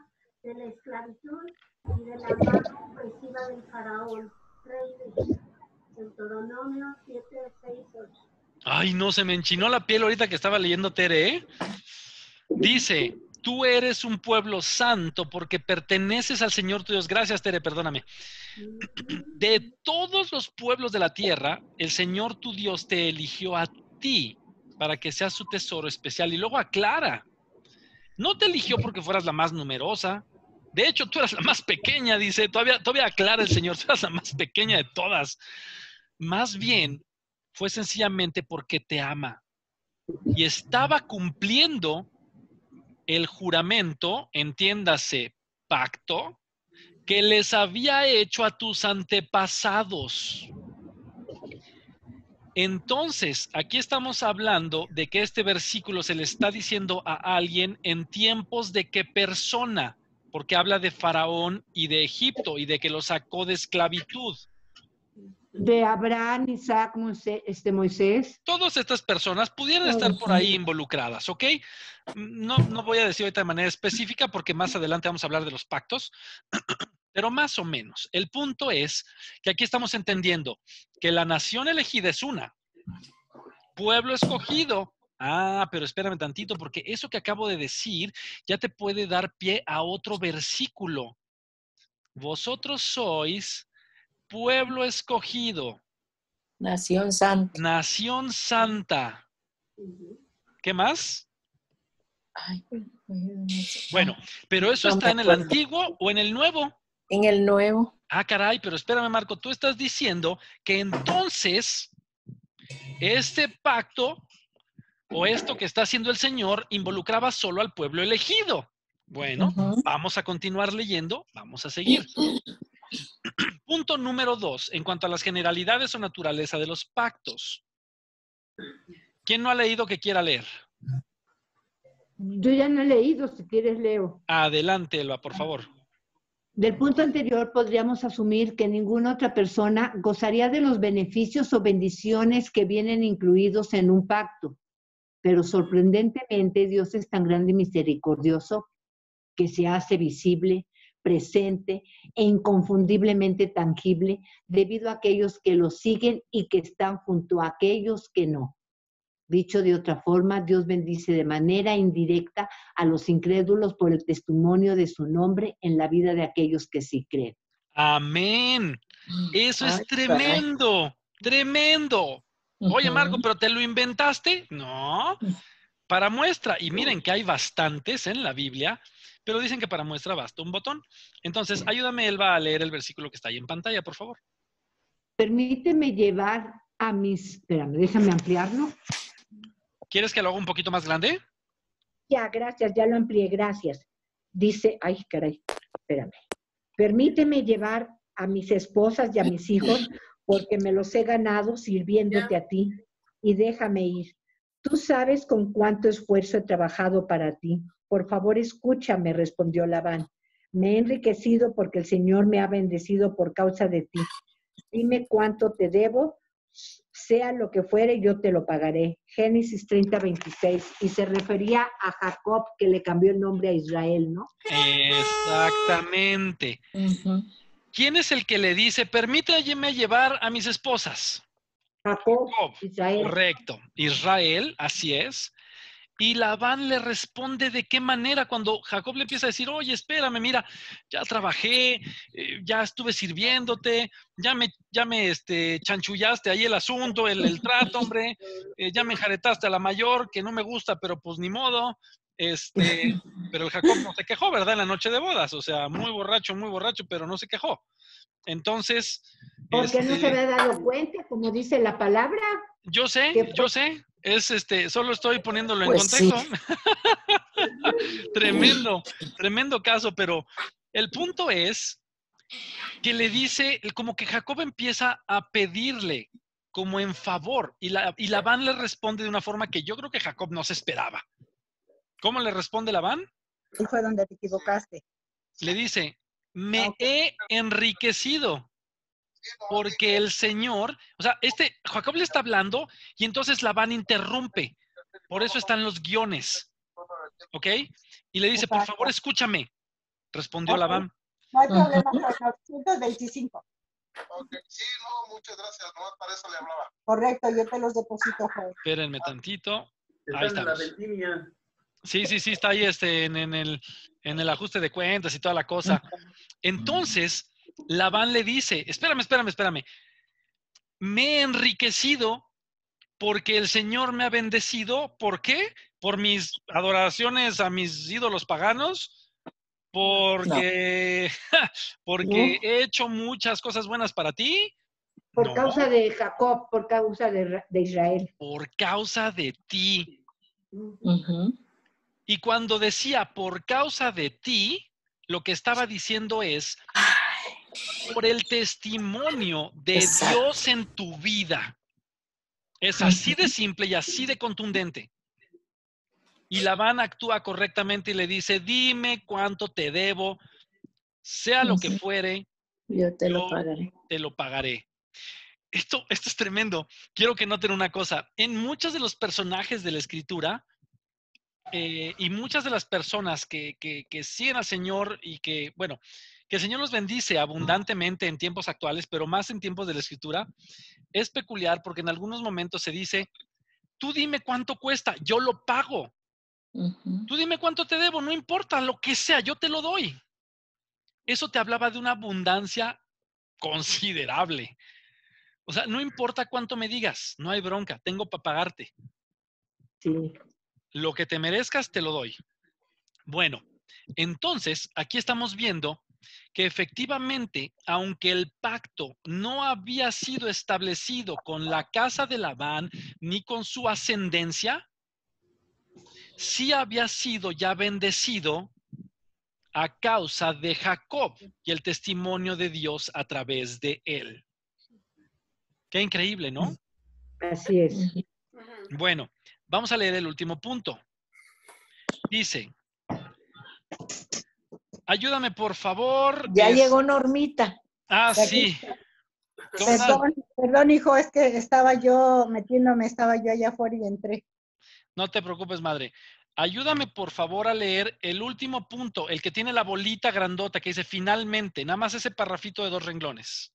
de la esclavitud y de la mano opresiva del Faraón, rey de Egipto. Deuteronomio siete, seis, ocho. Ay, no, se me enchinó la piel ahorita que estaba leyendo Tere, ¿eh? Dice, tú eres un pueblo santo porque perteneces al Señor tu Dios. Gracias, Tere, perdóname. De todos los pueblos de la tierra, el Señor tu Dios te eligió a ti para que seas su tesoro especial. Y luego aclara, no te eligió porque fueras la más numerosa. De hecho, tú eras la más pequeña, dice. Todavía, todavía aclara el Señor, tú eras la más pequeña de todas. Más bien, fue sencillamente porque te ama. Y estaba cumpliendo el juramento, entiéndase, pacto, que les había hecho a tus antepasados. Entonces, aquí estamos hablando de que este versículo se le está diciendo a alguien en tiempos de qué persona, porque habla de Faraón y de Egipto y de que lo sacó de esclavitud. De Abraham, Isaac, Moisés, este Moisés. Todas estas personas pudieran estar por ahí involucradas, ¿ok? No, no voy a decir ahorita de manera específica porque más adelante vamos a hablar de los pactos, pero más o menos. El punto es que aquí estamos entendiendo que la nación elegida es una, pueblo escogido. Ah, pero espérame tantito porque eso que acabo de decir ya te puede dar pie a otro versículo. Vosotros sois... pueblo escogido. Nación santa. Nación santa. ¿Qué más? Ay, bueno, pero eso está en el antiguo o en el nuevo. En el nuevo. Ah, caray, pero espérame, Marco, tú estás diciendo que entonces este pacto o esto que está haciendo el Señor involucraba solo al pueblo elegido. Bueno, uh-huh. Vamos a continuar leyendo, vamos a seguir. Punto número dos, en cuanto a las generalidades o naturaleza de los pactos. ¿Quién no ha leído que quiera leer? Yo ya no he leído, si quieres leo. Adelante, Elba, por favor. Del punto anterior podríamos asumir que ninguna otra persona gozaría de los beneficios o bendiciones que vienen incluidos en un pacto. Pero sorprendentemente Dios es tan grande y misericordioso que se hace visible, presente e inconfundiblemente tangible debido a aquellos que lo siguen y que están junto a aquellos que no. Dicho de otra forma, Dios bendice de manera indirecta a los incrédulos por el testimonio de su nombre en la vida de aquellos que sí creen. ¡Amén! Eso es tremendo, tremendo. Oye, Marco, ¿pero te lo inventaste? No. Para muestra, y miren que hay bastantes en la Biblia, pero dicen que para muestra basta un botón. Entonces, ayúdame, Elba, a leer el versículo que está ahí en pantalla, por favor. Permíteme llevar a mis... Espérame, déjame ampliarlo. ¿Quieres que lo haga un poquito más grande? Ya, gracias, ya lo amplié, gracias. Dice, ay, caray, espérame. Permíteme llevar a mis esposas y a mis hijos, porque me los he ganado sirviéndote a ti, y déjame ir. Tú sabes con cuánto esfuerzo he trabajado para ti. Por favor, escúchame, respondió Labán. Me he enriquecido porque el Señor me ha bendecido por causa de ti. Dime cuánto te debo, sea lo que fuere, yo te lo pagaré. Génesis treinta, veintiséis. Y se refería a Jacob, que le cambió el nombre a Israel, ¿no? Exactamente. Uh-huh. ¿Quién es el que le dice, permítame llevar a mis esposas? Jacob, Jacob. Israel. Correcto. Israel, así es. Y Labán le responde de qué manera cuando Jacob le empieza a decir, oye, espérame, mira, ya trabajé, eh, ya estuve sirviéndote, ya me, ya me este, chanchullaste ahí el asunto, el, el trato, hombre, eh, ya me enjaretaste a la mayor, que no me gusta, pero pues ni modo. Este, pero el Jacob no se quejó, ¿verdad? En la noche de bodas, o sea, muy borracho, muy borracho, pero no se quejó. Entonces... Porque este, no se había dado cuenta, como dice la palabra. Yo sé, que... yo sé. Es este, solo estoy poniéndolo en pues contexto. Sí. Tremendo, tremendo caso, pero el punto es que le dice, como que Jacob empieza a pedirle como en favor, y, la, y Labán le responde de una forma que yo creo que Jacob no se esperaba. ¿Cómo le responde Labán? Sí, fue donde te equivocaste. Le dice, me he enriquecido. Porque el Señor, o sea, este Jacob le está hablando y entonces Labán interrumpe. Por eso están los guiones. ¿Ok? Y le dice, por favor, escúchame. Respondió okay. Labán. No hay problema, novecientos veinticinco. Ok, sí, no, muchas gracias. No, para eso le hablaba. Correcto, yo te los deposito, Jorge. Espérenme tantito. Ahí estamos. Sí, sí, sí, está ahí este, en, en, el, en el ajuste de cuentas y toda la cosa. Entonces, Labán le dice, espérame, espérame, espérame. Me he enriquecido porque el Señor me ha bendecido. ¿Por qué? ¿Por mis adoraciones a mis ídolos paganos? Porque, no. porque no. he hecho muchas cosas buenas para ti. Por no. causa de Jacob, por causa de, de Israel. Por causa de ti. Uh-huh. Y cuando decía por causa de ti, lo que estaba diciendo es por el testimonio de Exacto. Dios en tu vida. Es así de simple y así de contundente. Y Labán actúa correctamente y le dice, dime cuánto te debo, sea lo que fuere, yo te lo yo pagaré. Te lo pagaré. Esto, esto es tremendo. Quiero que noten una cosa. En muchos de los personajes de la Escritura eh, y muchas de las personas que, que, que siguen al Señor y que, bueno, que el Señor los bendice abundantemente en tiempos actuales, pero más en tiempos de la Escritura, es peculiar porque en algunos momentos se dice, tú dime cuánto cuesta, yo lo pago. Uh-huh. Tú dime cuánto te debo, no importa, lo que sea, yo te lo doy. Eso te hablaba de una abundancia considerable. O sea, no importa cuánto me digas, no hay bronca, tengo para pagarte. Sí. Lo que te merezcas, te lo doy. Bueno, entonces, aquí estamos viendo que efectivamente, aunque el pacto no había sido establecido con la casa de Labán ni con su ascendencia, sí había sido ya bendecido a causa de Jacob y el testimonio de Dios a través de él. Qué increíble, ¿no? Así es. Bueno, vamos a leer el último punto. Dice, ayúdame por favor. Ya es... llegó Normita. Ah, sí. Perdón, perdón, hijo, es que estaba yo metiéndome, estaba yo allá afuera y entré. No te preocupes, madre. Ayúdame por favor a leer el último punto, el que tiene la bolita grandota que dice finalmente, nada más ese parrafito de dos renglones.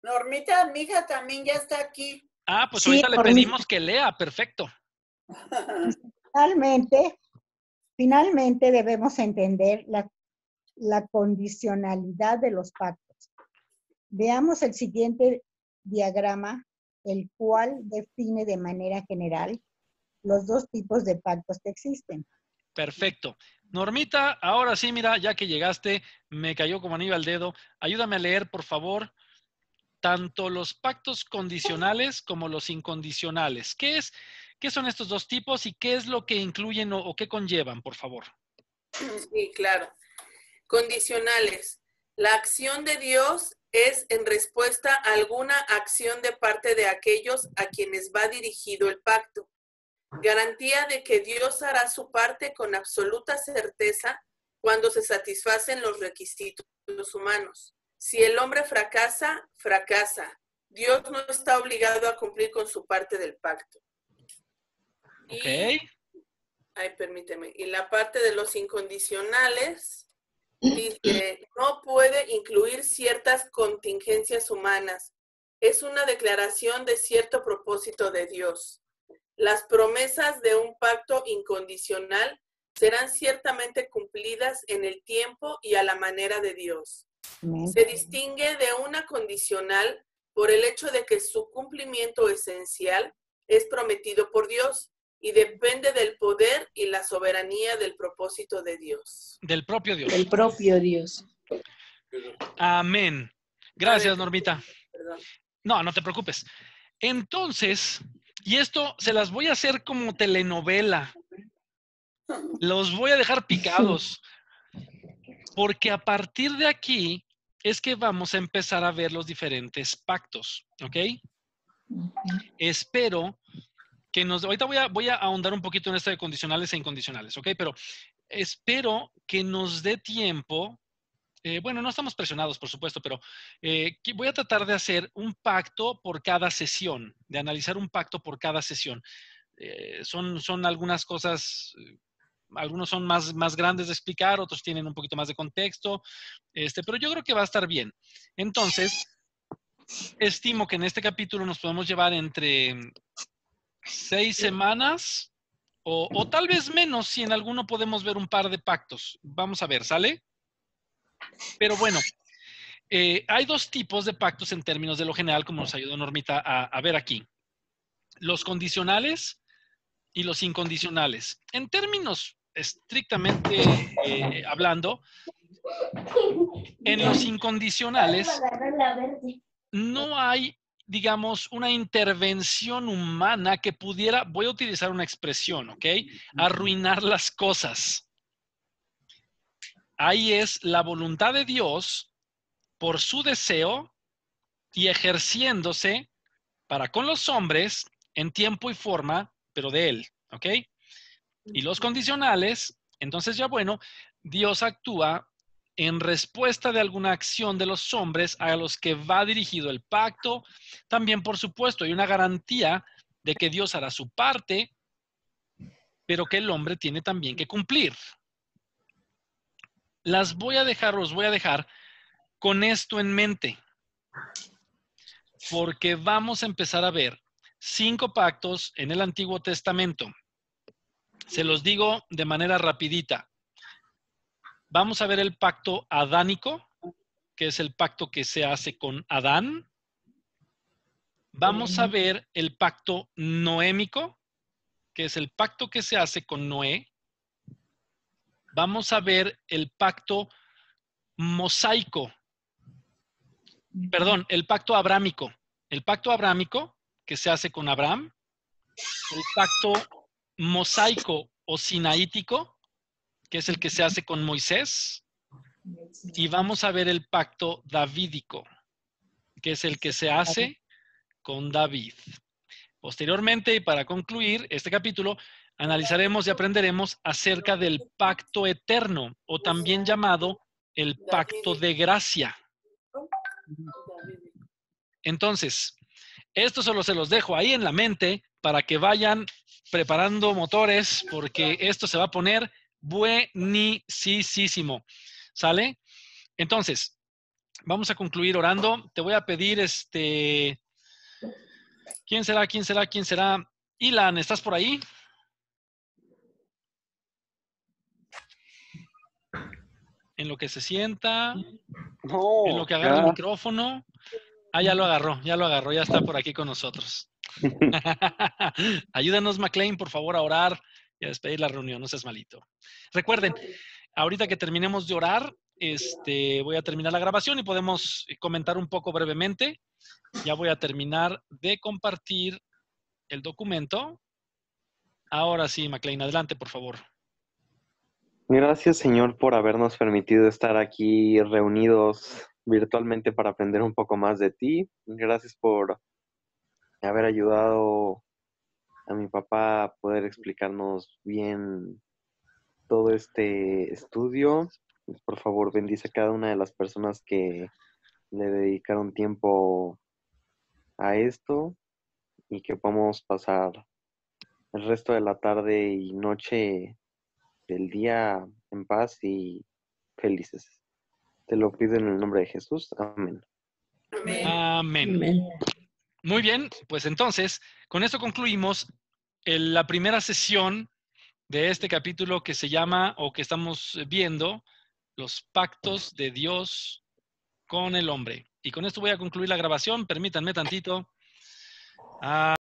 Normita, mi hija, también ya está aquí. Ah, pues sí, ahorita Normita. Le pedimos que lea, perfecto. Finalmente, finalmente debemos entender la, la condicionalidad de los pactos. Veamos el siguiente diagrama, el cual define de manera general los dos tipos de pactos que existen. Perfecto. Normita, ahora sí, mira, ya que llegaste, me cayó como anillo al dedo. Ayúdame a leer, por favor. Tanto los pactos condicionales como los incondicionales. ¿Qué es, qué son estos dos tipos y qué es lo que incluyen o, o qué conllevan, por favor? Sí, claro. Condicionales. La acción de Dios es en respuesta a alguna acción de parte de aquellos a quienes va dirigido el pacto. Garantía de que Dios hará su parte con absoluta certeza cuando se satisfacen los requisitos humanos. Si el hombre fracasa, fracasa. Dios no está obligado a cumplir con su parte del pacto. Ok. Y, ay, permíteme. Y la parte de los incondicionales dice, no puede incluir ciertas contingencias humanas. Es una declaración de cierto propósito de Dios. Las promesas de un pacto incondicional serán ciertamente cumplidas en el tiempo y a la manera de Dios. Se distingue de una condicional por el hecho de que su cumplimiento esencial es prometido por Dios y depende del poder y la soberanía del propósito de Dios. Del propio Dios. Del propio Dios. Amén. Gracias, Amén. Normita. Perdón. No, no te preocupes. Entonces, y esto se las voy a hacer como telenovela. Los voy a dejar picados. Porque a partir de aquí es que vamos a empezar a ver los diferentes pactos, ¿ok? Uh-huh. Espero que nos... Ahorita voy a, voy a ahondar un poquito en esto de condicionales e incondicionales, ¿ok? Pero espero que nos dé tiempo... Eh, bueno, no estamos presionados, por supuesto, pero eh, voy a tratar de hacer un pacto por cada sesión, de analizar un pacto por cada sesión. Eh, son, son algunas cosas... Algunos son más, más grandes de explicar, otros tienen un poquito más de contexto, este, pero yo creo que va a estar bien. Entonces, estimo que en este capítulo nos podemos llevar entre seis semanas O, o tal vez menos, si en alguno podemos ver un par de pactos. Vamos a ver, ¿sale? Pero bueno, eh, hay dos tipos de pactos en términos de lo general, como nos ayudó Normita a, a ver aquí. Los condicionales y los incondicionales. En términos estrictamente eh, hablando, en los incondicionales no hay, digamos, una intervención humana que pudiera, voy a utilizar una expresión, ¿ok? Arruinar las cosas. Ahí es la voluntad de Dios por su deseo y ejerciéndose para con los hombres en tiempo y forma, pero de Él, ¿ok? Y los condicionales, entonces ya bueno, Dios actúa en respuesta de alguna acción de los hombres a los que va dirigido el pacto. También, por supuesto, hay una garantía de que Dios hará su parte, pero que el hombre tiene también que cumplir. Las voy a dejar, los voy a dejar con esto en mente, porque vamos a empezar a ver cinco pactos en el Antiguo Testamento. Se los digo de manera rapidita. Vamos a ver el pacto adánico, que es el pacto que se hace con Adán. Vamos a ver el pacto noémico, que es el pacto que se hace con Noé. Vamos a ver el pacto mosaico. Perdón, el pacto abrámico. El pacto abrámico que se hace con Abraham. El pacto mosaico o sinaítico, que es el que se hace con Moisés. Y vamos a ver el pacto davídico, que es el que se hace con David. Posteriormente, y para concluir este capítulo, analizaremos y aprenderemos acerca del pacto eterno, o también llamado el pacto de gracia. Entonces, esto solo se los dejo ahí en la mente para que vayan preparando motores, porque esto se va a poner buenísimo. ¿Sale? Entonces, vamos a concluir orando. Te voy a pedir, este... ¿Quién será? ¿Quién será? ¿Quién será? Ilan, ¿estás por ahí? En lo que se sienta. No, en lo que agarra ya. El micrófono. Ah, ya lo agarró, ya lo agarró. Ya está por aquí con nosotros. Ayúdanos, McLean, por favor, a orar y a despedir la reunión, no seas malito. Recuerden, ahorita que terminemos de orar, este, voy a terminar la grabación y podemos comentar un poco brevemente. Ya voy a terminar de compartir el documento. Ahora sí, McLean, adelante, por favor. Gracias, Señor, por habernos permitido estar aquí reunidos virtualmente para aprender un poco más de ti. Gracias por haber ayudado a mi papá a poder explicarnos bien todo este estudio. Por favor, bendice a cada una de las personas que le dedicaron tiempo a esto y que podamos pasar el resto de la tarde y noche del día en paz y felices. Te lo pido en el nombre de Jesús. Amén. Amén. Amén. Amén. Muy bien, pues entonces, con esto concluimos el, la primera sesión de este capítulo que se llama, o que estamos viendo, los pactos de Dios con el hombre. Y con esto voy a concluir la grabación. Permítanme tantito. Ah,